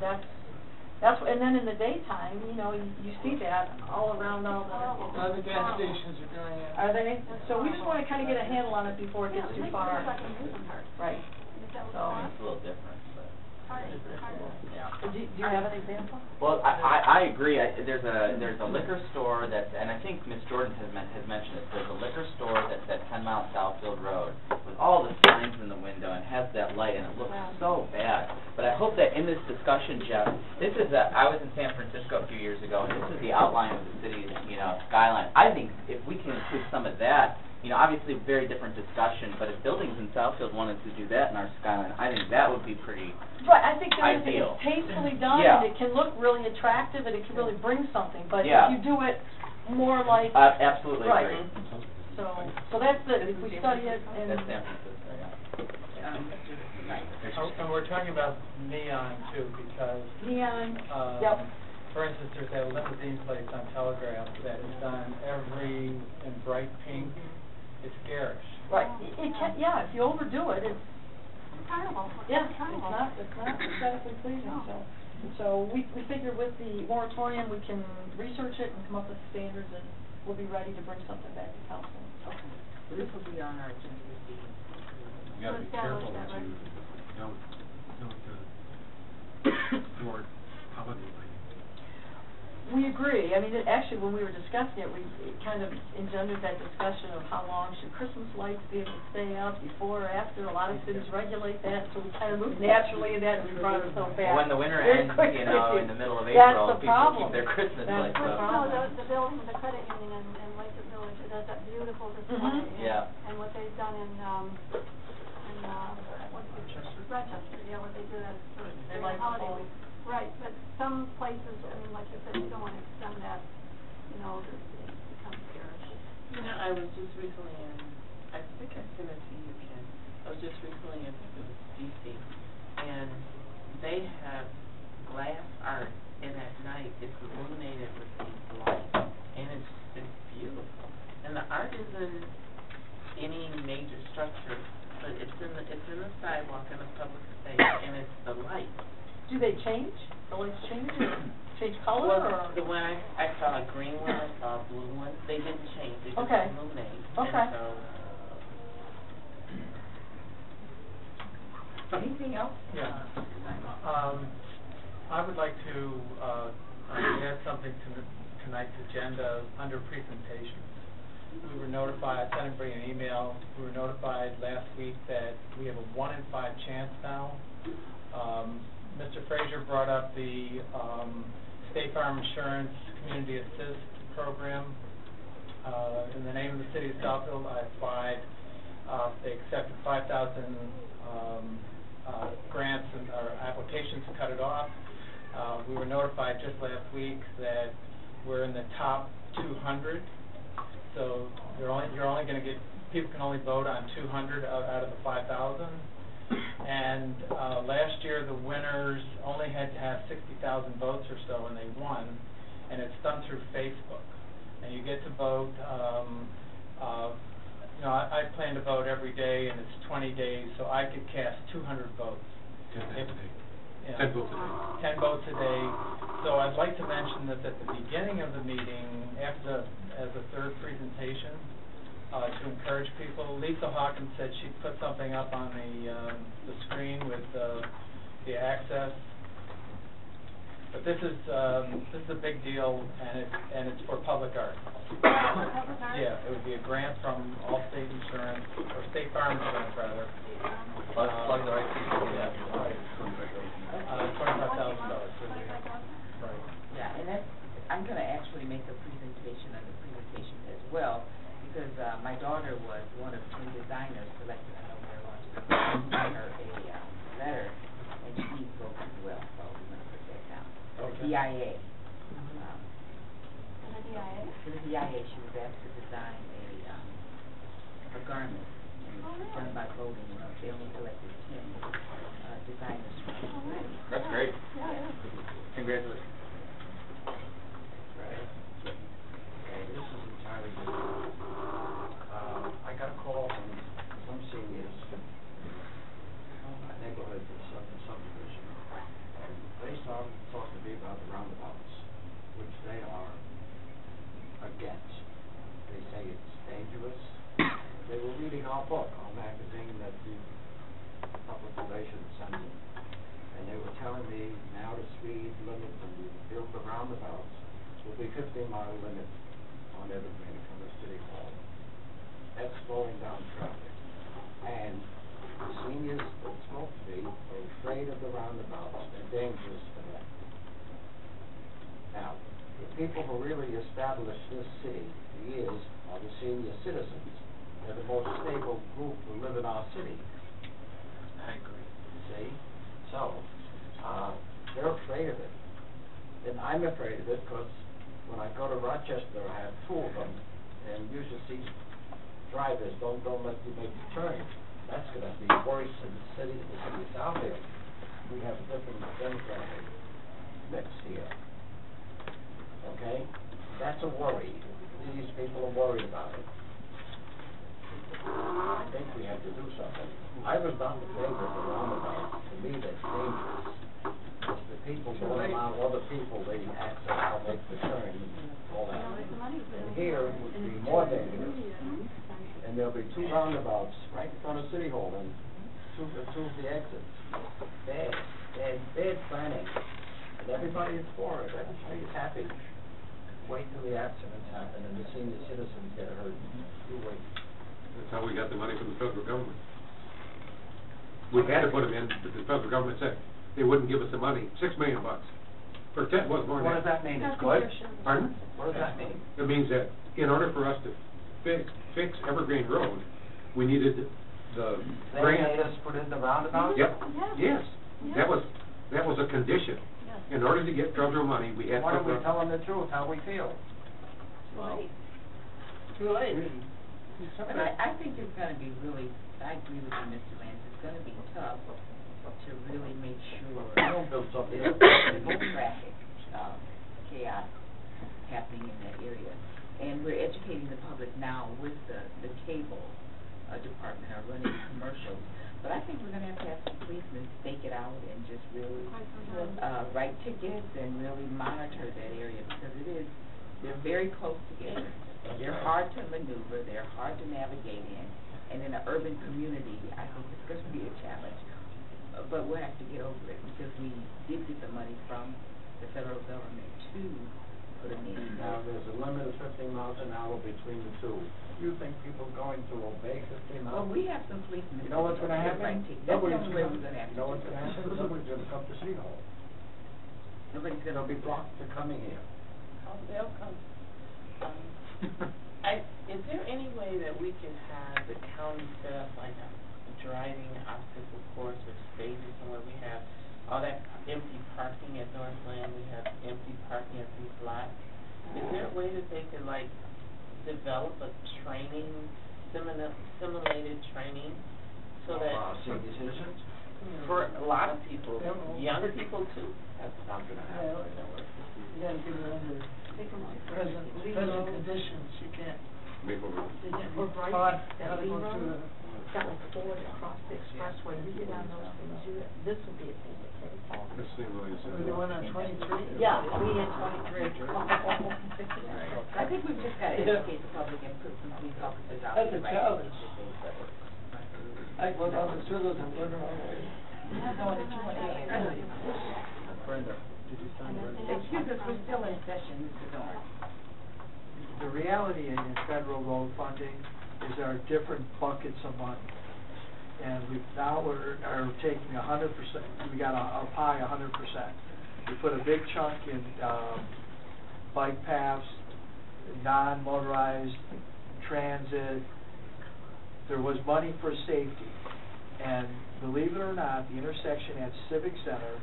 that's. And then in the daytime, you know, you see that all around all the other gas stations are doing it. Are they? So we just want to kind of get a handle on it before it gets too far. Right. So it's a little different. Yeah. Do you have an example? Well, I agree. There's a liquor store that's, and I think Ms. Jordan has mentioned this. There's a liquor store that's at 10 Mile Southfield Road with all the signs in the window and has that light, and it looks so bad. But I hope that in this discussion, Jeff, this is I was in San Francisco a few years ago, and this is the outline of the city's, you know, skyline. I think if we can include some of that, you know, obviously very different discussion, but if buildings in Southfield wanted to do that in our skyline, I think that would be pretty ideal. Right, I think that it's tastefully done, yeah, and it can look really attractive, and it can really bring something, but yeah, if you do it more like... absolutely right. Agree. So that's it. If we study it and... That's San Francisco, yeah. And we're talking about neon, too, because... Neon, yep. For instance, there's that limousine place on Telegraph that is done every in bright pink. It's garish. Right. It can, yeah, if you overdo it, it's carnival. Yeah, it's not aesthetically pleasing. No. So we figure with the moratorium we can research it and come up with standards, and we'll be ready to bring something back to council. Okay. So this will be on our agenda this evening. You've got to be careful that you don't thwart public lighting. We agree. I mean, actually, when we were discussing it, it kind of engendered that discussion of how long should Christmas lights be able to stay up, before or after. A lot of cities regulate that, so we kind of moved naturally in that, and we brought it so fast. When the winter ends, you know, in the middle of April, people keep their Christmas lights up. No, the building, the credit union in Lakewood Village, it does that beautiful display. Mm-hmm. Yeah. And what they've done in Rochester, yeah, what they do that for the holiday week. Right, but some places, I mean, like I said, you don't want to extend that, you know, it becomes garish. You know, I was just recently in, I think I sent it to you, Ken. I was just recently in, I think it was DC, and they have glass art, and at night it's illuminated with these lights, and it's beautiful. And the art isn't any major structure, but it's in the sidewalk in a public space, and it's the lights. Do they change? The lights change? Change color? Well, the one I saw a green one, I saw a blue one. They didn't change. They just illuminated. Okay. So anything else? Yeah. I would like to add something to tonight's agenda under presentations. We were notified, I sent everybody an email, we were notified last week that we have a 1 in 5 chance now. Mr. Frazier brought up the State Farm Insurance Community Assist Program. In the name of the City of Southfield, I applied. They accepted 5,000 grant cut it off. We were notified just last week that we're in the top 200. So you're only going to get, people can only vote on 200 out of the 5,000. And last year the winners only had to have 60,000 votes or so, and they won. And it's done through Facebook. And you get to vote. You know, I plan to vote every day, and it's 20 days, so I could cast 200 votes. 10 votes a day. So I'd like to mention that at the beginning of the meeting, after as a third presentation, to encourage people, Lisa Hawkins said she'd put something up on the screen with the access. But this is a big deal, and it's for public art. Yeah, it would be a grant from Allstate Insurance or State Farm Insurance rather. $25,000. Right. Yeah, and that's, I'm going to actually make a presentation on the presentations as well, because my daughter was one of 10 designers selected on the a letter, and she broke as well. So DIA. The DIA? The DIA, she was asked to design a garment done by Bowling. You know, they only selected 10 designers. That's great. Yeah. Congratulations. Right. Okay, this is entirely different. I got a call from some seniors from my neighborhood in Southern subdivision. They started talking to me about the roundabouts, which they are against. They say it's dangerous. They were reading our book, our magazine that the public relations sent in, and they were telling me now the speed limit when we build the roundabouts will be 15-mile limit on everything from the city hall. That's slowing down traffic. And the seniors that spoke to me are afraid of the roundabouts. They're dangerous to them. Now, the people who really established this city for years are the senior citizens. They're the most stable group who live in our city. I agree. See? So, they're afraid of it. And I'm afraid of it because when I go to Rochester, I have two of them, and you should see drivers don't let you make the turn. That's going to be worse in the city than the city out there. We have a different demographic mix here. Okay? That's a worry. These people are worried about it. I think we have to do something. I was not in favor of the roundabout. To me, that's dangerous. It's the people who allow other people the access to make the turn and all that. And here it would be more dangerous. And there'll be two roundabouts right in front of City Hall and two of the exits. Bad planning. And everybody is for it. Everybody is happy. Wait till the accidents happen and the senior citizens get hurt. You wait. That's how we got the money from the federal government. We had to put them in, but the federal government said they wouldn't give us the money. $6 million bucks. For 10, what does that mean? It's good. Pardon? What does that mean? It means that in order for us to fix Evergreen Road, we needed the grant. They made us put in the roundabout? Yep. Yes. That was a condition. Yes. In order to get federal money, we had to. Why don't we tell them the truth, how we feel? Well, too late. But I think it's going to be really, I agree with you, Mr. Lance, it's going to be tough to really make sure there's no traffic chaos happening in that area. And we're educating the public now with the cable department are running commercials. But I think we're going to have some policemen stake it out and just really write tickets and really monitor that area, because it is, they're very close together. They're hard to maneuver. They're hard to navigate in. And in an urban community, I think it's going to be a challenge. But we'll have to get over it, because we did get the money from the federal government to put them in. Now, there's a limit of 15 miles an hour between the two. You think people are going to obey 15 miles? Well, we have some policemen. You know what's going to happen? Nobody's going to come to City Hall. Nobody's going to be blocked from coming here. Oh, they'll come. Is there any way that we can have the county set up like a driving obstacle course or stages, and where we have all that empty parking at Northland. We have empty parking at these lots. Is there a way that they could, like, develop a training, simulated training, so that senior citizens? For a lot of people, young people too. That's not going to happen. You got to give it under present conditions. You can't. Maple Road. That was forward across the expressway. We did on those things. This would be a thing that they call. This thing really is. We went on 23. Yeah, we had 23. I think we've just got to educate the public and put some police officers out. That's a challenge. I was on the Zulus and went around. I'm going to 28. Brenda, did you sign the resolution? Excuse us, we're still in session, Mr. Dorn. The reality in federal road funding is there are different buckets of money, and we're taking 100%. We got up high 100%. We put a big chunk in bike paths, non-motorized transit. There was money for safety, and believe it or not, the intersection at Civic Center,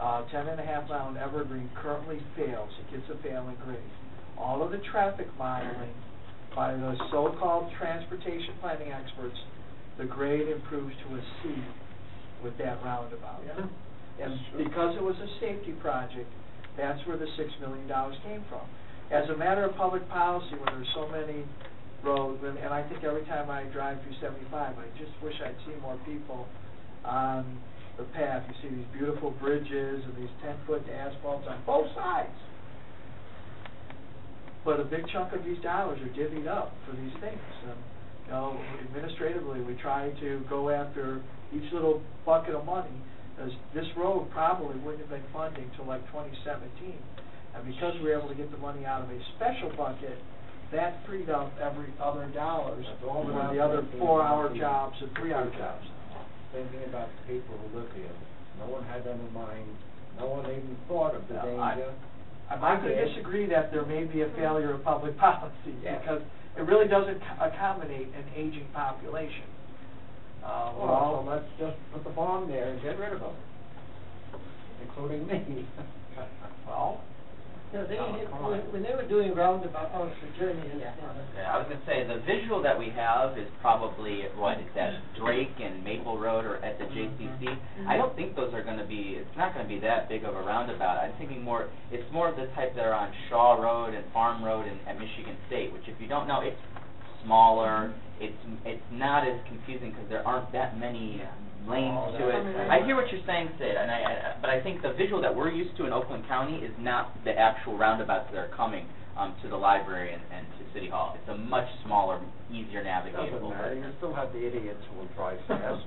10.5 mile Evergreen currently fails. It gets a failing grade. All of the traffic modeling by the so-called transportation planning experts, the grade improves to a C with that roundabout. Yeah. And because it was a safety project, that's where the $6 million came from. As a matter of public policy, when there's so many roads, and I think every time I drive through 75, I just wish I'd see more people on the path. You see these beautiful bridges and these 10-foot asphalts on both sides. But a big chunk of these dollars are divvied up for these things. And, you know, administratively, we try to go after each little bucket of money. This road probably wouldn't have been funding until like 2017. And because we were able to get the money out of a special bucket, that freed up every other dollars over the other 4-hour jobs and 3-hour jobs. Same thing about the people who live here. No one had them in mind. No one even thought of the danger. I could disagree that there may be a failure of public policy, yeah, because it really doesn't accommodate an aging population. Well, let's just put the bomb there and get rid of them, including me. Well, no, when they were doing roundabout, oh, the journey is. Yeah. Yeah, I was going to say the visual that we have is probably what is that Drake and Maple Road or at the JCC. Mm-hmm. I don't think those are going to be. It's not going to be that big of a roundabout. I'm thinking more. It's more of the type that are on Shaw Road and Farm Road and at Michigan State, which if you don't know, it's smaller. Mm-hmm. It's not as confusing because there aren't that many. Yeah. Lanes to it. I hear what you're saying, Sid, and but I think the visual that we're used to in Oakland County is not the actual roundabouts that are coming to the library and to City Hall. It's a much smaller, easier navigatable. You still have the idiots who will drive fast.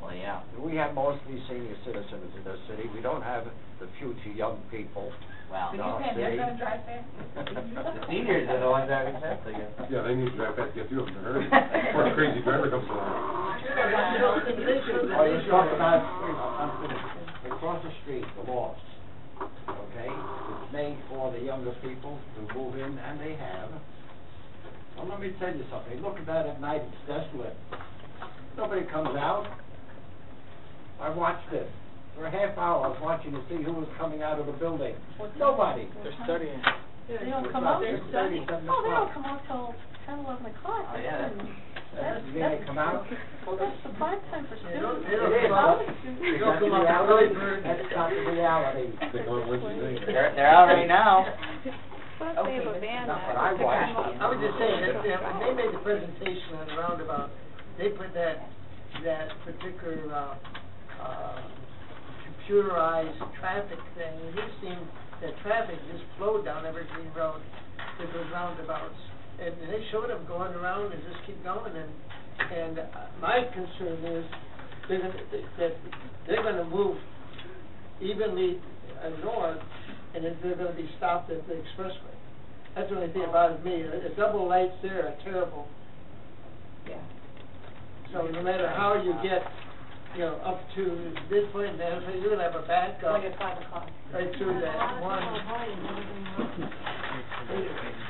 Well, yeah. We have mostly senior citizens in this city. We don't have the future young people. Well, so no, you going to drive fast? The seniors are the ones driving fast, I guess. Yeah, they need to drive fast to get through them in a hurry. Before a crazy driver comes along. Or you talk about across the street, the lofts, okay? It's made for the younger people to move in, and they have. Well, let me tell you something. Look at that at night. It's desolate. Nobody comes out. I watched it. For a half hour, I was watching to see who was coming out of the building. Nobody. They're studying. They don't come out. They're studying. Oh, they don't come out till 10, 11 o'clock. Oh, yeah. That's come out. Well, that's the prime time for students. They don't come out early. That's not the reality. They're out right now. Plus they have a band. I was just saying, when they made the presentation on the roundabout, they put that particular computerized traffic thing. We've seen that traffic just flowed down Evergreen Road with those roundabouts. And they showed them going around and just keep going. And my concern is they're going to move evenly north, and then they're going to be stopped at the expressway. That's the only thing about me. The double lights there are terrible. Yeah. So no matter how you get, you know, up to this point, then you're going to have a backup. Like at 5 o'clock. Right through that one.